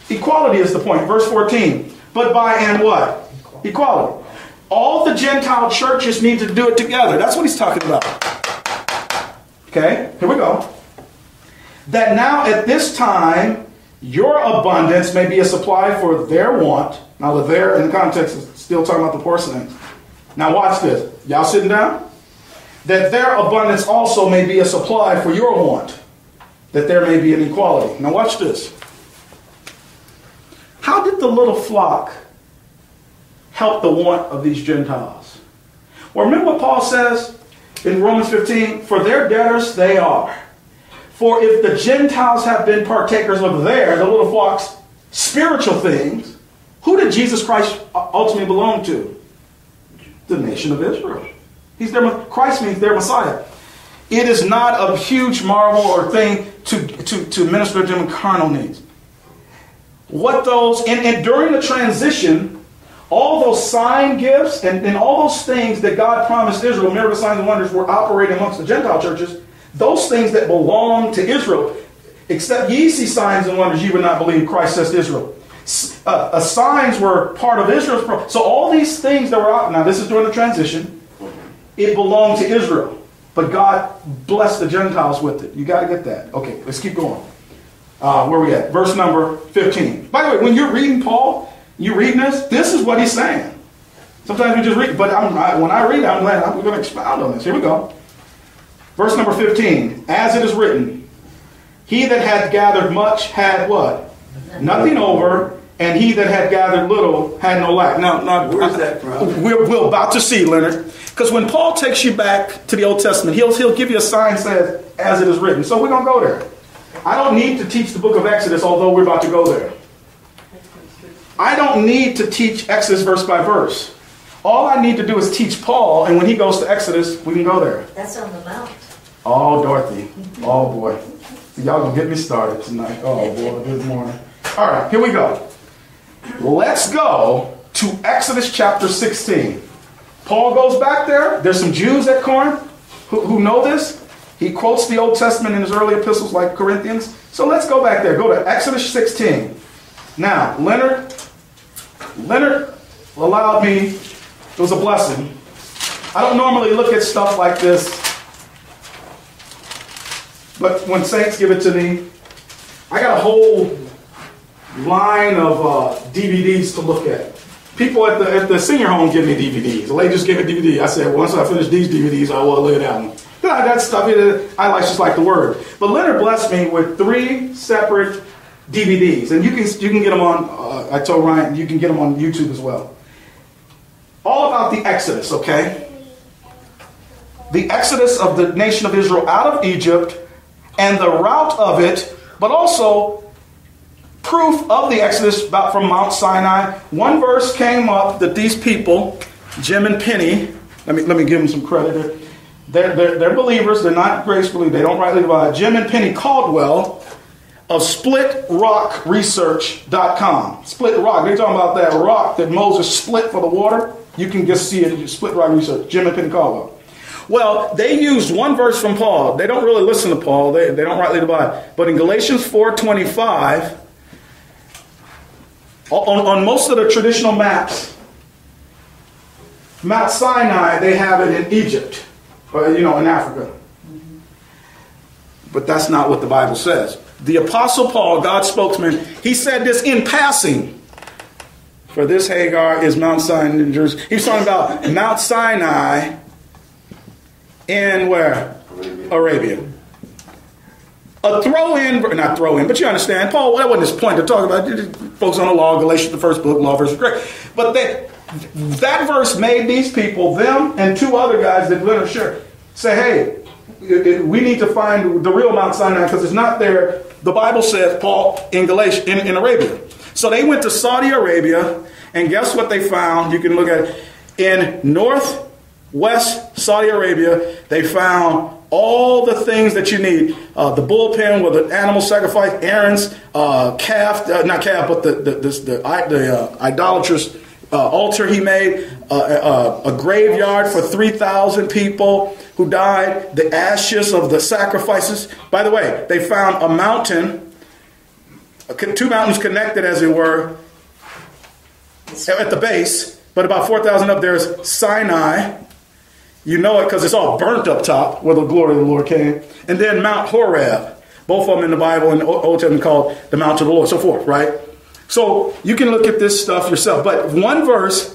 Equality is the point. Verse 14. But by and what? Equality. All the Gentile churches need to do it together. That's what he's talking about. Okay, here we go. That now at this time, your abundance may be a supply for their want. Now the there in the context is still talking about the poor saints. Now watch this. Y'all sitting down? That their abundance also may be a supply for your want. That there may be an equality. Now watch this. How did the little flock help the want of these Gentiles? Well, remember what Paul says? In Romans 15, for their debtors they are. For if the Gentiles have been partakers of the little flock's spiritual things, who did Jesus Christ ultimately belong to? The nation of Israel. He's their, Christ means their Messiah. It is not a huge marvel or thing to minister to them carnal needs. What those, and during the transition, all those sign gifts and all those things that God promised Israel, miracles, signs, and wonders, were operating amongst the Gentile churches, those things that belong to Israel. Except ye see signs and wonders, ye would not believe, Christ says to Israel. Signs were part of Israel's program. So all these things that were out, now this is during the transition, it belonged to Israel. But God blessed the Gentiles with it. You got to get that. Okay, let's keep going. Where are we at? Verse number 15. By the way, when you're reading Paul, you reading this? This is what he's saying. Sometimes we just read, but when I read it, I'm glad we're going to expound on this. Here we go. Verse number 15. As it is written, he that had gathered much had what? Nothing over, and he that had gathered little had no lack. Now where's that from? We're about to see, Leonard. Because when Paul takes you back to the Old Testament, he'll give you a sign that says, as it is written. So we're going to go there. I don't need to teach the book of Exodus, although we're about to go there. I don't need to teach Exodus verse by verse. All I need to do is teach Paul, and when he goes to Exodus, we can go there. That's on the mount. Oh, Dorothy. Oh, boy. Y'all gonna get me started tonight. Oh boy, good morning. All right, here we go. Let's go to Exodus chapter 16. Paul goes back there. There's some Jews at Corinth who know this. He quotes the Old Testament in his early epistles like Corinthians. So let's go back there. Go to Exodus 16. Now, Leonard allowed me, it was a blessing. I don't normally look at stuff like this, but when saints give it to me, I got a whole line of DVDs to look at. People at the senior home give me DVDs. The lady just gave me a DVD. I said, once I finish these DVDs, I will look at that one. Then I got stuff. I like, just like the word. But Leonard blessed me with 3 separate DVDs. And you can get them on, I told Ryan, you can get them on YouTube as well. All about the Exodus, okay? The Exodus of the nation of Israel out of Egypt and the route of it, but also proof of the Exodus from Mount Sinai. One verse came up that these people, Jim and Penny, let me give them some credit. They're believers. They're not grace believers. They don't rightly divide. Jim and Penny Caldwell of SplitRockResearch.com. Split Rock. They're talking about that rock that Moses split for the water. You can just see it. Split Rock Research. Jim and Penny Caldwell. Well, they used one verse from Paul. They don't really listen to Paul. They don't rightly divide. But in Galatians 4:25, on most of the traditional maps, Mount Sinai, they have it in Egypt, or, you know, in Africa. But that's not what the Bible says. The Apostle Paul, God's spokesman, he said this in passing. For this Hagar is Mount Sinai in Jerusalem. He's talking about Mount Sinai in where? Arabia. A throw-in, not throw-in, but you understand, Paul, that wasn't his point to talk about. Folks on the law, Galatians, the first book, law versus grace. But that verse made these people, them and 2 other guys that Leonard shared, say, hey, we need to find the real Mount Sinai because it's not there. The Bible says, Paul, in Galatia, in Arabia. So they went to Saudi Arabia, and guess what they found? You can look at it. In northwest Saudi Arabia, they found all the things that you need, the bullpen with the animal sacrifice, Aaron's the idolatrous altar he made, a graveyard for 3,000 people who died, the ashes of the sacrifices. By the way, they found a mountain, 2 mountains connected as it were, at the base, but about 4,000 up there is Sinai. You know it because it's all burnt up top where the glory of the Lord came. And then Mount Horeb. Both of them in the Bible and the Old Testament called the Mount of the Lord, so forth, right? So you can look at this stuff yourself. But one verse,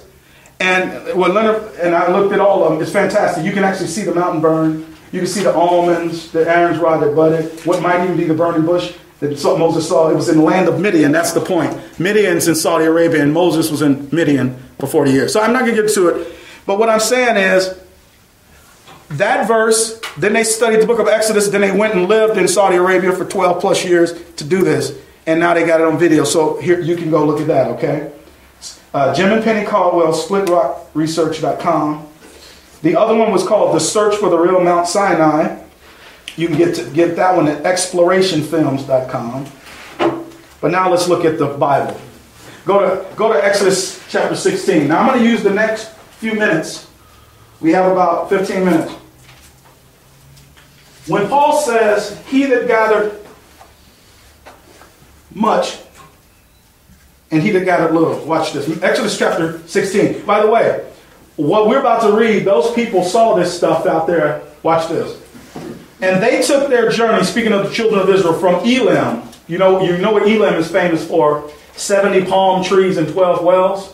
and when Leonard and I looked at all of them, it's fantastic. You can actually see the mountain burn. You can see the almonds, the Aaron's rod that budded, what might even be the burning bush that Moses saw. It was in the land of Midian. That's the point. Midian's in Saudi Arabia, and Moses was in Midian for 40 years. So I'm not going to get to it. But what I'm saying is, that verse, then they studied the book of Exodus, then they went and lived in Saudi Arabia for 12+ years to do this. And now they got it on video. So here you can go look at that, okay? Jim and Penny Caldwell, splitrockresearch.com. The other one was called The Search for the Real Mount Sinai. You can get that one at explorationfilms.com. But now let's look at the Bible. Go to Exodus chapter 16. Now I'm going to use the next few minutes. We have about 15 minutes. When Paul says, he that gathered much and he that gathered little. Watch this. Exodus chapter 16. By the way, what we're about to read, those people saw this stuff out there. Watch this. And they took their journey, speaking of the children of Israel, from Elam. You know what Elam is famous for? 70 palm trees and 12 wells.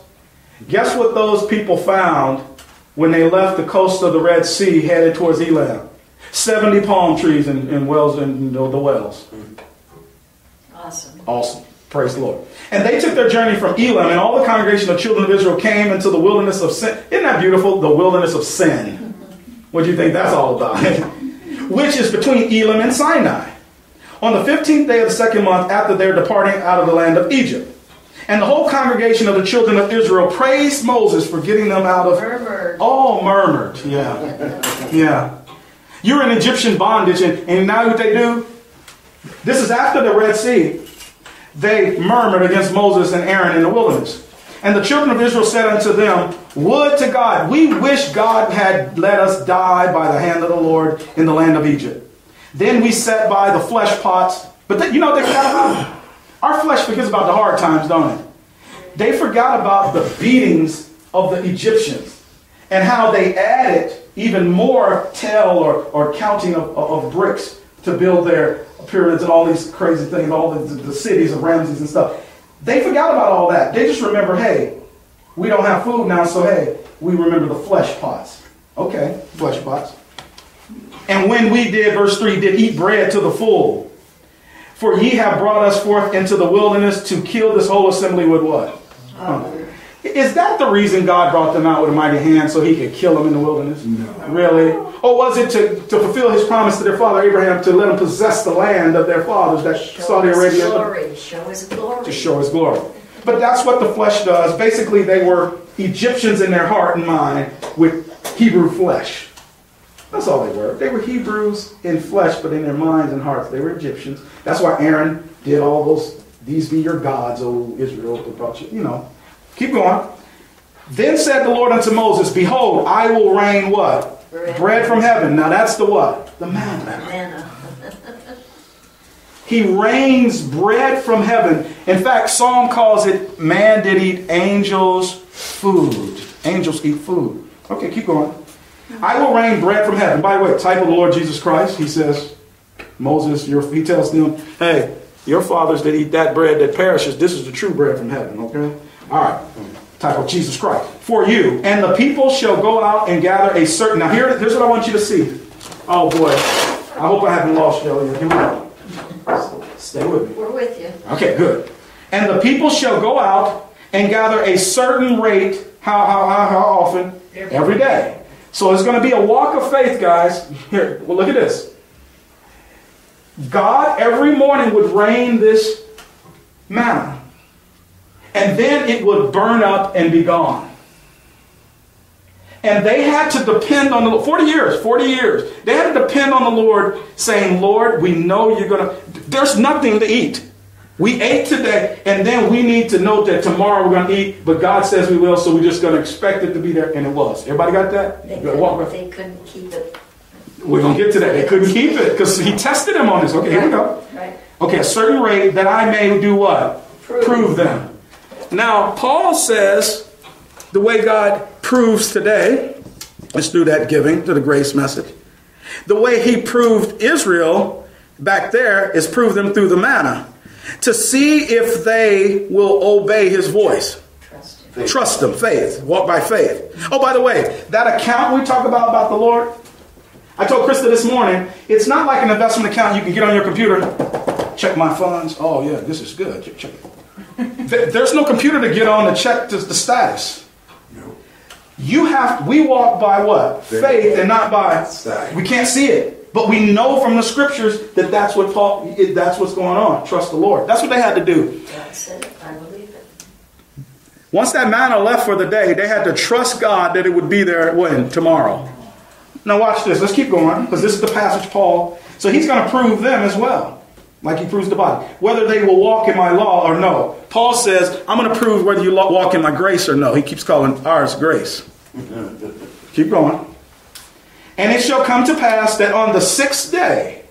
Guess what those people found when they left the coast of the Red Sea, headed towards Elam? 70 palm trees and wells and the wells. Awesome. Awesome. Praise the Lord. And they took their journey from Elam, and all the congregation of children of Israel came into the wilderness of Sin. Isn't that beautiful? The wilderness of Sin. What do you think that's all about? Which is between Elam and Sinai. On the 15th day of the 2nd month after their departing out of the land of Egypt. And the whole congregation of the children of Israel praised Moses for getting them out of... Murmured. All murmured. Yeah. Yeah. You're in Egyptian bondage, and now what they do? This is after the Red Sea. They murmured against Moses and Aaron in the wilderness. And the children of Israel said unto them, would to God, we wish God had let us die by the hand of the Lord in the land of Egypt. Then we sat by the flesh pots. But they, you know, they forgot about it. Our flesh forgets about the hard times, don't it? They forgot about the beatings of the Egyptians and how they added even more tell or counting of bricks to build their pyramids and all these crazy things, all the cities of Ramses and stuff. They forgot about all that. They just remember, hey, we don't have food now, so hey, we remember the flesh pots. Okay, flesh pots. And when we did, verse 3, did eat bread to the full. For ye have brought us forth into the wilderness to kill this whole assembly with what? Hunger. Is that the reason God brought them out with a mighty hand so he could kill them in the wilderness? No. Really? Or was it to fulfill his promise to their father Abraham to let them possess the land of their fathers, that Saudi Arabia? Show his glory. To show his glory. But that's what the flesh does. Basically, they were Egyptians in their heart and mind with Hebrew flesh. That's all they were. They were Hebrews in flesh, but in their minds and hearts, they were Egyptians. That's why Aaron did all those, these be your gods, O Israel, who brought you, you know. Keep going. Then said the Lord unto Moses, behold, I will rain what? Bread from heaven. Now that's the what? The manna. He rains bread from heaven. In fact, Psalm calls it, man did eat angels' food. Angels eat food. Okay, keep going. I will rain bread from heaven. By the way, type of the Lord Jesus Christ. He says, Moses, he tells them, hey, your fathers that eat that bread that perishes, this is the true bread from heaven, okay? All right, type of Jesus Christ. For you, and the people shall go out and gather a certain... Now, here's what I want you to see. Oh, boy. I hope I haven't lost you. Here we go. Stay with me. We're with you. Okay, good. And the people shall go out and gather a certain rate. How often? Every day. So it's going to be a walk of faith, guys. Here, well, look at this. God every morning would rain this manna, and then it would burn up and be gone. And they had to depend on the Lord. 40 years. They had to depend on the Lord, saying, Lord, we know you're going to... There's nothing to eat. We ate today, and then we need to know that tomorrow we're going to eat, but God says we will, so we're just going to expect it to be there, and it was. Everybody got that? They couldn't keep it. We're going to get to that. They couldn't keep it, because he tested them on this. Okay, here we go. Right. Okay, a certain rate that I may do what? Prove them. Now, Paul says the way God proves today is through that giving, to the grace message. The way he proved Israel back there is prove them through the manna, to see if they will obey his voice. Trust them, faith, walk by faith. Oh, by the way, that account we talk about the Lord, I told Krista this morning, it's not like an investment account you can get on your computer, check my funds, oh yeah, this is good, check it. There's no computer to get on to check the status. You have, we walk by what? Faith and not by, we can't see it. But we know from the scriptures that that's what Paul, that's what's going on. Trust the Lord. That's what they had to do. That's it. I believe it. Once that manna left for the day, they had to trust God that it would be there when? Tomorrow. Now watch this. Let's keep going because this is the passage Paul. So he's going to prove them as well. Like he proves the body. Whether they will walk in my law or no. Paul says, I'm going to prove whether you walk in my grace or no. He keeps calling ours grace. Keep going. And it shall come to pass that on the 6th day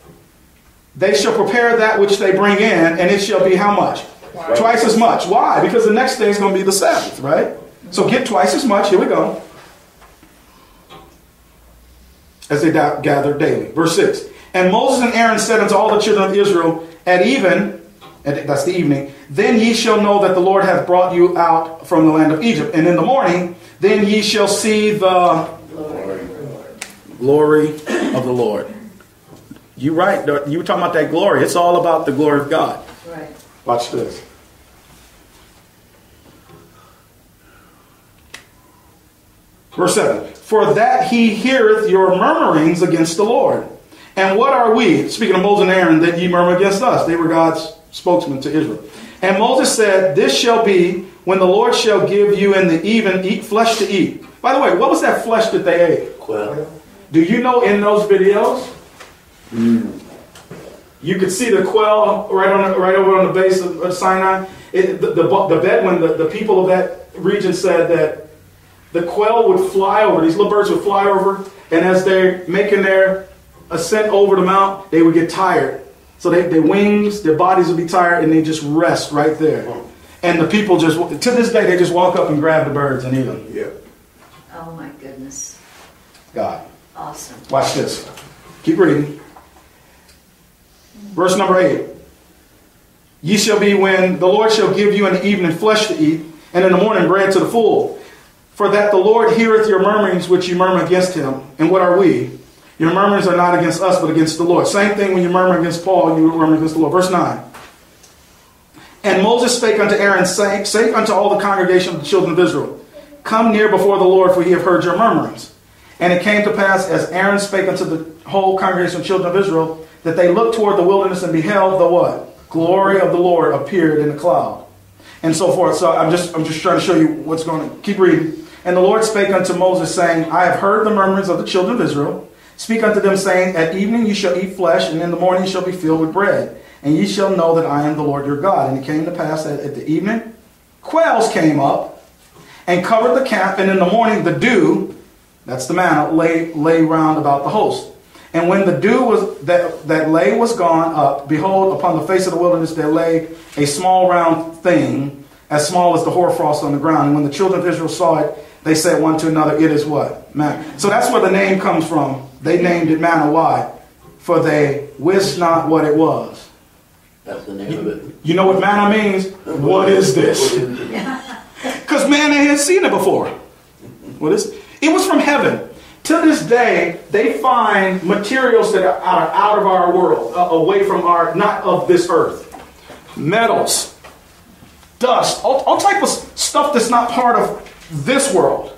they shall prepare that which they bring in, and it shall be how much? Twice as much. Why? Because the next day is going to be the Sabbath, right? So get twice as much. Here we go. As they gather daily. Verse 6. And Moses and Aaron said unto all the children of Israel, at even, that's the evening, then ye shall know that the Lord hath brought you out from the land of Egypt. And in the morning, then ye shall see the... glory of the Lord. You're right. You were talking about that glory. It's all about the glory of God. Right. Watch this. Verse 7. For that he heareth your murmurings against the Lord. And what are we? Speaking of Moses and Aaron, that ye murmur against us. They were God's spokesman to Israel. And Moses said, this shall be when the Lord shall give you in the even eat flesh to eat. By the way, what was that flesh that they ate? Quail. Do you know in those videos, You could see the quail right over on the base of Sinai. The Bedouin, the people of that region said that the quail would fly over, these little birds would fly over, and as they're making their ascent over the mount, they would get tired. So their wings, their bodies would be tired, and they just rest right there. And the people just, to this day, they just walk up and grab the birds and eat them. Yeah. Oh my goodness. God. Awesome. Watch this. Keep reading. Verse number 8. Ye shall be when the Lord shall give you in the evening flesh to eat, and in the morning bread to the full. For that the Lord heareth your murmurings which you murmur against him. And what are we? Your murmurings are not against us, but against the Lord. Same thing when you murmur against Paul, you murmur against the Lord. Verse 9. And Moses spake unto Aaron, saying, say unto all the congregation of the children of Israel, come near before the Lord, for he hath heard your murmurings. And it came to pass, as Aaron spake unto the whole congregation of the children of Israel, that they looked toward the wilderness and beheld the what? Glory of the Lord appeared in the cloud. And so forth. So I'm just trying to show you what's going to. Keep reading. And the Lord spake unto Moses, saying, I have heard the murmurings of the children of Israel. Speak unto them, saying, at evening you shall eat flesh, and in the morning you shall be filled with bread. And ye shall know that I am the Lord your God. And it came to pass that at the evening, quails came up and covered the camp. And in the morning the dew, that's the manna, lay round about the host. And when the dew was that lay was gone up, behold, upon the face of the wilderness there lay a small round thing, as small as the hoarfrost on the ground. And when the children of Israel saw it, they said one to another, it is what? Manna. So that's where the name comes from. They named it manna. Why? For they wist not what it was. That's the name of it. You know what manna means? What is this? Because manna had seen it before. What is it? It was from heaven. To this day, they find materials that are out of our world, away from our, not of this earth. Metals, dust, all type of stuff that's not part of this world.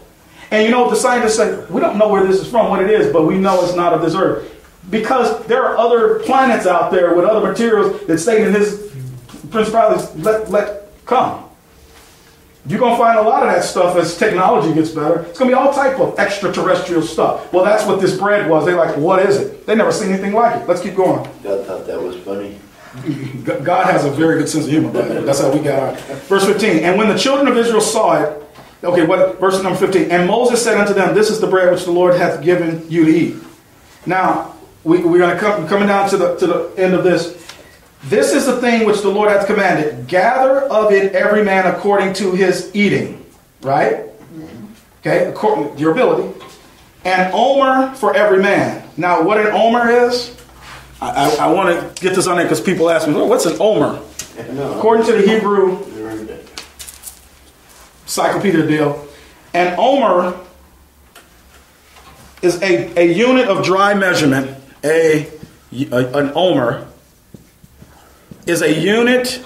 And you know, the scientists say, we don't know where this is from, what it is, but we know it's not of this earth. Because there are other planets out there with other materials that Satan and his principalities let come. You're going to find a lot of that stuff as technology gets better. It's going to be all type of extraterrestrial stuff. Well, that's what this bread was. They're like, what is it? They never seen anything like it. Let's keep going. God thought that was funny. God has a very good sense of humor. But that's how we got out. Verse 15. And when the children of Israel saw it, okay, what? Verse number 15. And Moses said unto them, this is the bread which the Lord hath given you to eat. Now, we're going to coming down to the end of this. This is the thing which the Lord hath commanded. Gather of it every man according to his eating. Right? Okay, according to your ability. An omer for every man. Now, what an omer is, I want to get this on there because people ask me, well, what's an omer? No. According to the Hebrew encyclopedia deal, an omer is a unit of dry measurement. An omer is a unit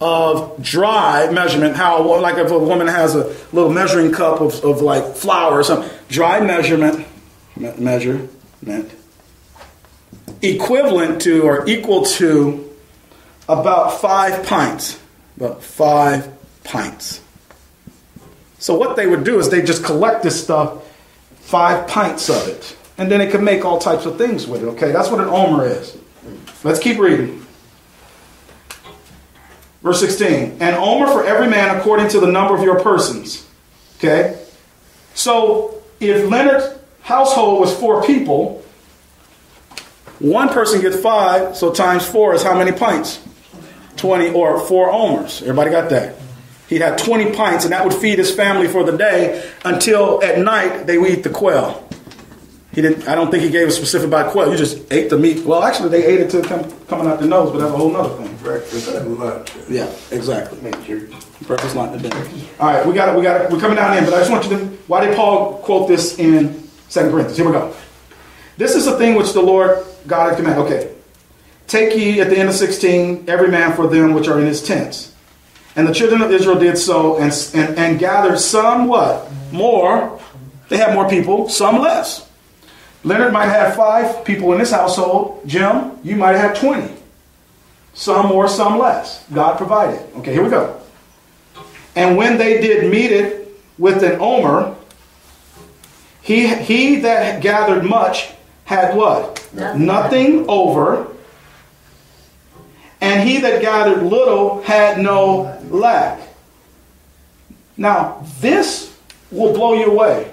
of dry measurement. How, like if a woman has a little measuring cup of like flour or something. Dry measurement equivalent to or equal to about 5 pints. About 5 pints. So what they would do is they just collect this stuff, 5 pints of it. And then it can make all types of things with it. Okay, that's what an omer is. Let's keep reading. Verse 16, an omer for every man according to the number of your persons. Okay? So, if Leonard's household was 4 people, one person gets 5, so times 4 is how many pints? 20 or 4 omers. Everybody got that? He'd have 20 pints, and that would feed his family for the day until at night they would eat the quail. He didn't. I don't think he gave a specific about quail. You just ate the meat. Well, actually, they ate it till coming out the nose, but that's a whole other thing. Breakfast and lunch. Yeah, exactly. Breakfast, lunch, and dinner. All right, we're coming down in, but I just want you to. Why did Paul quote this in 2 Corinthians? Here we go. This is the thing which the Lord God hath commanded. Okay, take ye at the end of 16 every man for them which are in his tents, and the children of Israel did so, and gathered some what more. They had more people, some less. Leonard might have 5 people in his household. Jim, you might have 20. Some more, some less. God provided. Okay, here we go. And when they did meet it with an omer, he that gathered much had what? Nothing over And he that gathered little had no lack. Now, this will blow you away.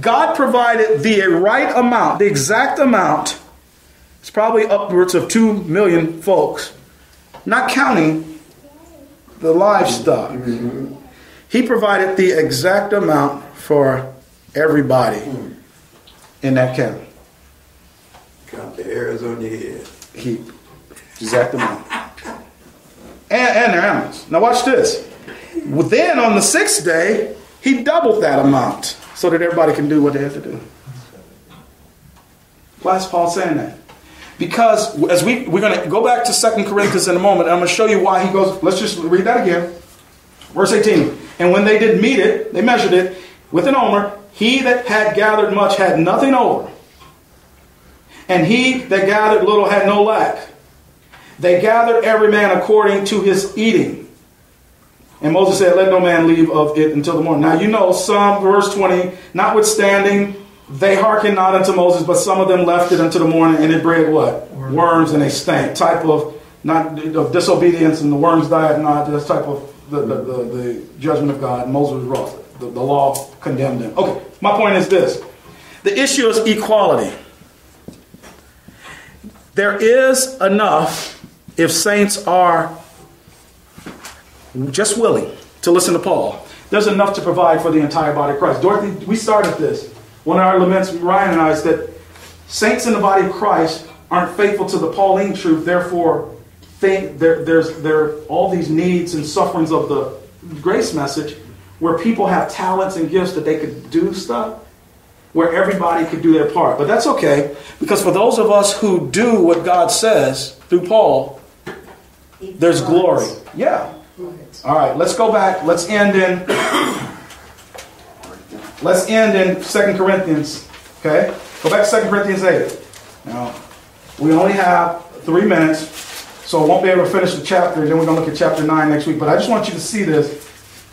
God provided the right amount, the exact amount. It's probably upwards of 2 million folks, not counting the livestock. Mm-hmm. He provided the exact amount for everybody in that county. Count the hairs on your head. He exact amount. And their animals. Now watch this. Well, then on the 6th day, he doubled that amount so that everybody can do what they have to do. Why is Paul saying that? Because as we're going to go back to 2 Corinthians in a moment, and I'm going to show you why he goes. Let's just read that again. Verse 18. And when they did meet it, they measured it with an omer. He that had gathered much had nothing over. And he that gathered little had no lack. They gathered every man according to his eating. And Moses said, let no man leave of it until the morning. Now you know some, verse 20, notwithstanding, they hearkened not unto Moses, but some of them left it unto the morning, and it bred what? Worms and a stank. Type of disobedience, and the worms died not. That's type of the judgment of God. Moses was wroth. The law condemned him. Okay, my point is this. The issue is equality. There is enough if saints are just willing to listen to Paul. There's enough to provide for the entire body of Christ. Dorothy, we started this. One of our laments, Ryan and I, is that saints in the body of Christ aren't faithful to the Pauline truth. Therefore, there are all these needs and sufferings of the grace message where people have talents and gifts that they could do stuff, where everybody could do their part. But that's okay, because for those of us who do what God says through Paul, there's glory. Yeah. All right, let's go back. Let's end in 2 Corinthians. Okay? Go back to 2 Corinthians 8. Now, we only have 3 minutes, so I won't be able to finish the chapter. Then we're going to look at chapter 9 next week. But I just want you to see this.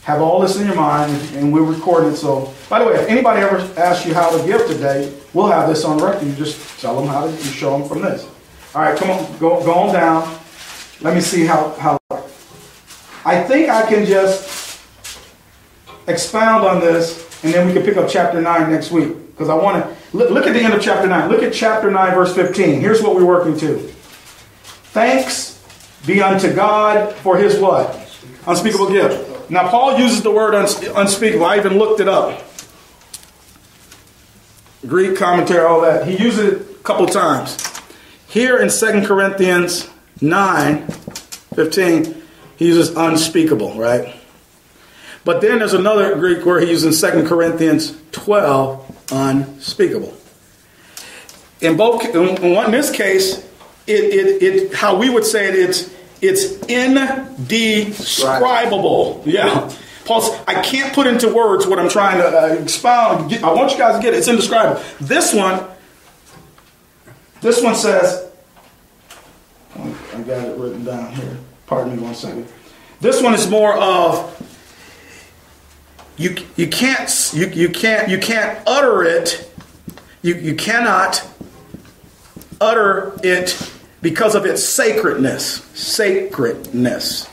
Have all this in your mind, and we're recording. So, by the way, if anybody ever asks you how to give today, we'll have this on record. You just tell them how to, you show them from this. All right, come on, go on down. Let me see how. I think I can just expound on this, and then we can pick up chapter 9 next week. Because I want to look at the end of chapter 9. Look at chapter 9, verse 15. Here's what we're working to. Thanks be unto God for his what? Unspeakable gift. Now, Paul uses the word unspeakable. I even looked it up. Greek commentary, all that. He uses it a couple times. Here in 2 Corinthians 9, 15, he uses unspeakable, right? But then there's another Greek word he uses in 2 Corinthians 12, unspeakable. In this case, it how we would say it's indescribable. Yeah. Paul says, I can't put into words what I'm trying to expound. I want you guys to get it. It's indescribable. This one says, I got it written down here. Pardon me one second. This one is more of you can't utter it. You cannot utter it because of its sacredness. Sacredness.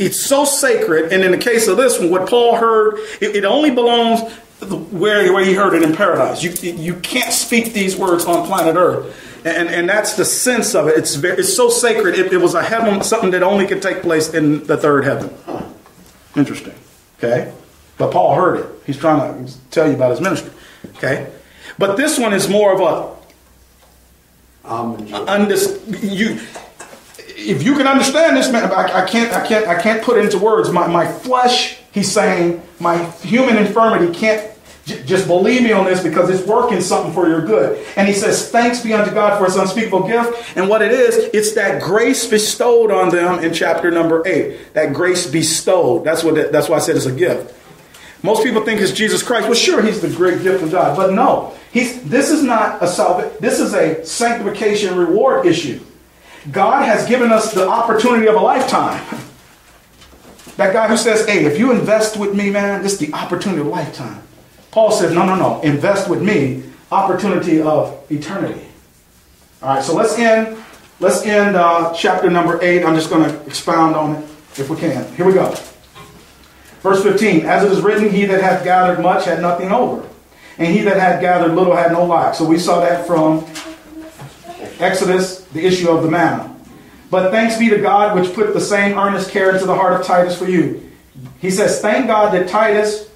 It's so sacred, and in the case of this one, what Paul heard, it only belongs where he heard it in paradise. You can't speak these words on planet Earth. And that's the sense of it. It's so sacred. It was a heaven, something that only could take place in the third heaven. Huh. Interesting. Okay? But Paul heard it. He's trying to tell you about his ministry. Okay? But this one is more of a... if you can understand this, man, I can't put it into words. My flesh, he's saying, my human infirmity can't... Just believe me on this, because it's working something for your good. And he says, thanks be unto God for his unspeakable gift. And what it is, it's that grace bestowed on them in chapter number 8. That grace bestowed. That's why I said it's a gift. Most people think it's Jesus Christ. Well, sure, he's the great gift of God. But no, this is not a salvation. This is a sanctification reward issue. God has given us the opportunity of a lifetime. That guy who says, hey, if you invest with me, man, this is the opportunity of a lifetime. Paul says, no, invest with me, opportunity of eternity. All right, so let's end Let's end chapter number 8. I'm just going to expound on it if we can. Here we go. Verse 15. As it is written, he that hath gathered much had nothing over, and he that had gathered little had no lack. So we saw that from Exodus, the issue of the manna. But thanks be to God, which put the same earnest care into the heart of Titus for you. He says, thank God that Titus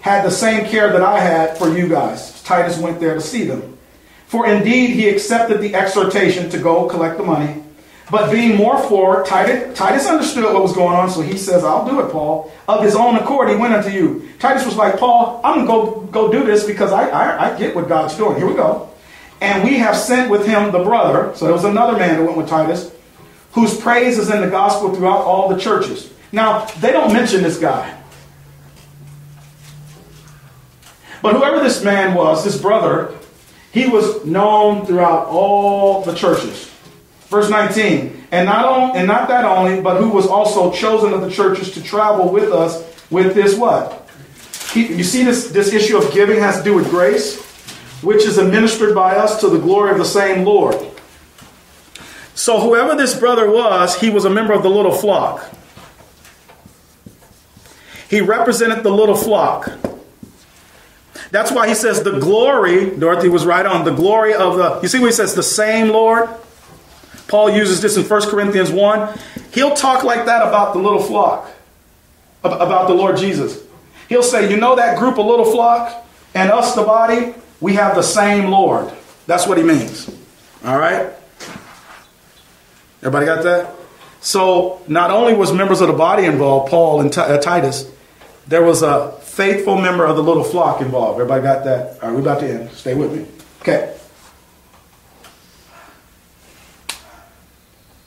had the same care that I had for you guys. Titus went there to see them. For indeed he accepted the exhortation to go collect the money. But being more forward, Titus understood what was going on, so he says, I'll do it, Paul. Of his own accord he went unto you. Titus was like, Paul, I'm going to go do this because I get what God's doing. Here we go. And we have sent with him the brother, so there was another man that went with Titus, whose praise is in the gospel throughout all the churches. Now, they don't mention this guy. But whoever this man was, this brother, he was known throughout all the churches. Verse 19, and not that only, but who was also chosen of the churches to travel with us with this what? You see this issue of giving has to do with grace, which is administered by us to the glory of the same Lord. So whoever this brother was, he was a member of the little flock. He represented the little flock. That's why he says the glory, Dorothy was right on, the glory of the, you see what he says, the same Lord? Paul uses this in 1 Corinthians 1. He'll talk like that about the little flock, about the Lord Jesus. He'll say, you know that group of little flock and us, the body, we have the same Lord. That's what he means. All right? Everybody got that? So not only was members of the body involved, Paul and Titus, there was a faithful member of the little flock involved. Everybody got that? All right, we're about to end. Stay with me. Okay.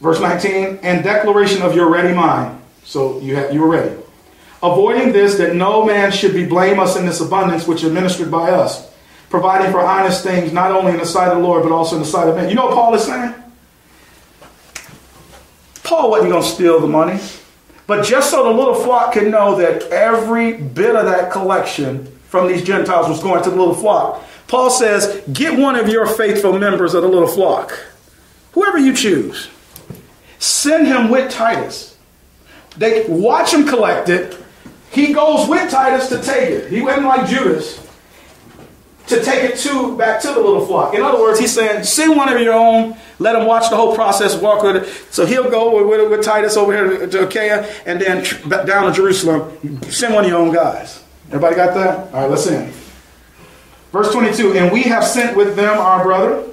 Verse 19, and declaration of your ready mind. So you were ready. Avoiding this, that no man should be blameless in this abundance which is ministered by us, providing for honest things, not only in the sight of the Lord, but also in the sight of men. You know what Paul is saying? Paul wasn't going to steal the money. But just so the little flock can know that every bit of that collection from these Gentiles was going to the little flock, Paul says, get one of your faithful members of the little flock, whoever you choose. Send him with Titus. They watch him collect it. He goes with Titus to take it. He went like Judas to take it back to the little flock. In other words, he's saying, send one of your own. Let him watch the whole process, walk with it. So he'll go with Titus over here to Achaia and then down to Jerusalem. Send one of your own guys. Everybody got that? All right, let's end. Verse 22, and we have sent with them our brother,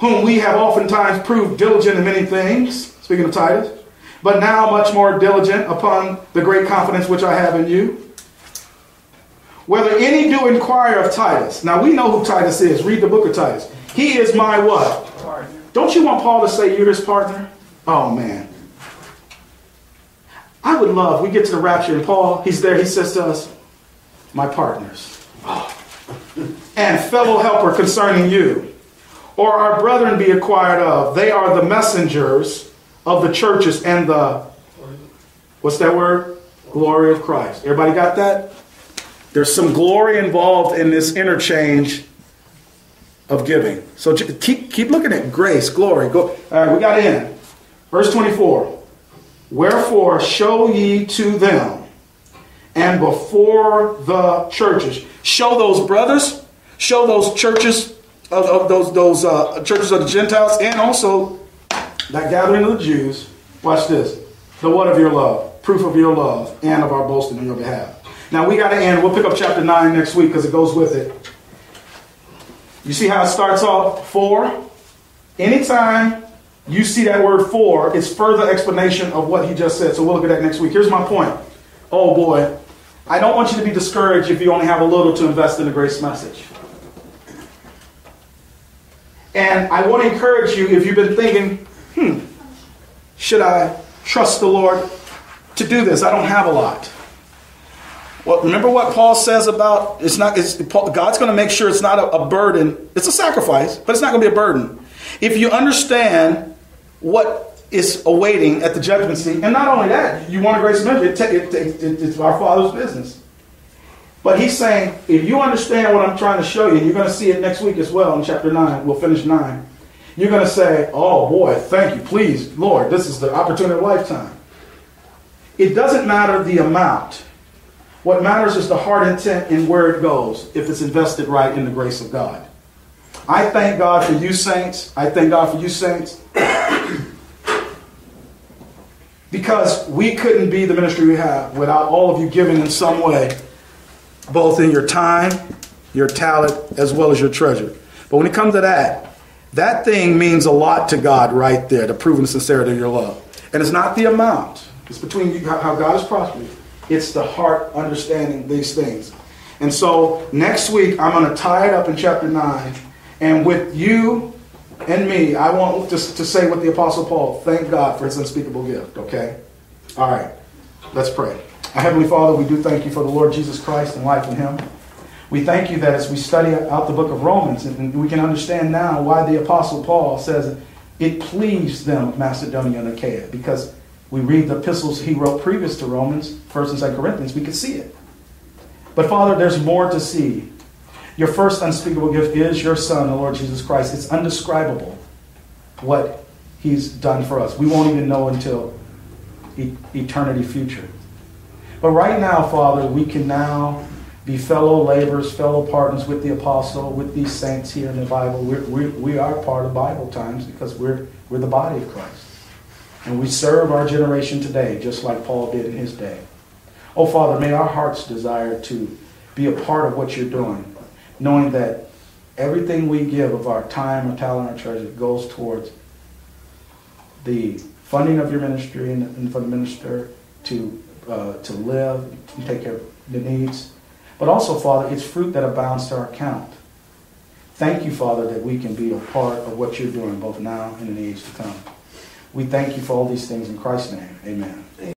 whom we have oftentimes proved diligent in many things, speaking of Titus, but now much more diligent upon the great confidence which I have in you. Whether any do inquire of Titus. Now we know who Titus is. Read the book of Titus. He is my what? Don't you want Paul to say you're his partner? Oh, man. I would love, we get to the rapture and Paul, he's there, he says to us, my partners. Oh. And fellow helper concerning you, or our brethren be acquired of. They are the messengers of the churches and the, what's that word? Glory of Christ. Everybody got that? There's some glory involved in this interchange of giving. So keep looking at grace, glory. Go. All right, we got in. Verse 24. Wherefore show ye to them and before the churches. Show those brothers, show those churches of those churches of the Gentiles and also that gathering of the Jews. Watch this. The what of your love, proof of your love and of our boasting on your behalf. Now we got to end. We'll pick up chapter 9 next week because it goes with it. You see how it starts off? For. Anytime you see that word for, it's further explanation of what he just said. So we'll look at that next week. Here's my point. Oh boy. I don't want you to be discouraged if you only have a little to invest in the grace message. And I want to encourage you if you've been thinking, should I trust the Lord to do this? I don't have a lot. Well, remember what Paul says about God's going to make sure it's not a burden. It's a sacrifice, but it's not going to be a burden. If you understand what is awaiting at the judgment seat, and not only that, you want a grace message. It's our Father's business. But he's saying, if you understand what I'm trying to show you, and you're going to see it next week as well in chapter 9. We'll finish 9. You're going to say, oh boy, thank you, please, Lord, this is the opportunity of a lifetime. It doesn't matter the amount. What matters is the heart intent and where it goes, if it's invested right in the grace of God. I thank God for you saints. I thank God for you saints. Because we couldn't be the ministry we have without all of you giving in some way, both in your time, your talent, as well as your treasure. But when it comes to that, that thing means a lot to God right there, the proven sincerity of your love. And it's not the amount. It's between you, how God has prospered. It's the heart understanding these things. And so next week, I'm going to tie it up in chapter 9. And with you and me, I want to say with the Apostle Paul, thank God for his unspeakable gift, okay? All right, let's pray. Our Heavenly Father, we do thank you for the Lord Jesus Christ and life in him. We thank you that as we study out the book of Romans, and we can understand now why the Apostle Paul says it pleased them, Macedonia and Achaia, because we read the epistles he wrote previous to Romans, 1 and 2 Corinthians, we could see it. But Father, there's more to see. Your first unspeakable gift is your Son, the Lord Jesus Christ. It's indescribable what he's done for us. We won't even know until eternity future. But right now, Father, we can now be fellow laborers, fellow partners with the apostle, with these saints here in the Bible. We are part of Bible times because we're the body of Christ. And we serve our generation today just like Paul did in his day. Oh, Father, may our hearts desire to be a part of what you're doing, knowing that everything we give of our time, our talent, our treasure goes towards the funding of your ministry and for the minister to live and take care of the needs. But also, Father, it's fruit that abounds to our account. Thank you, Father, that we can be a part of what you're doing both now and in the age to come. We thank you for all these things in Christ's name. Amen. Amen.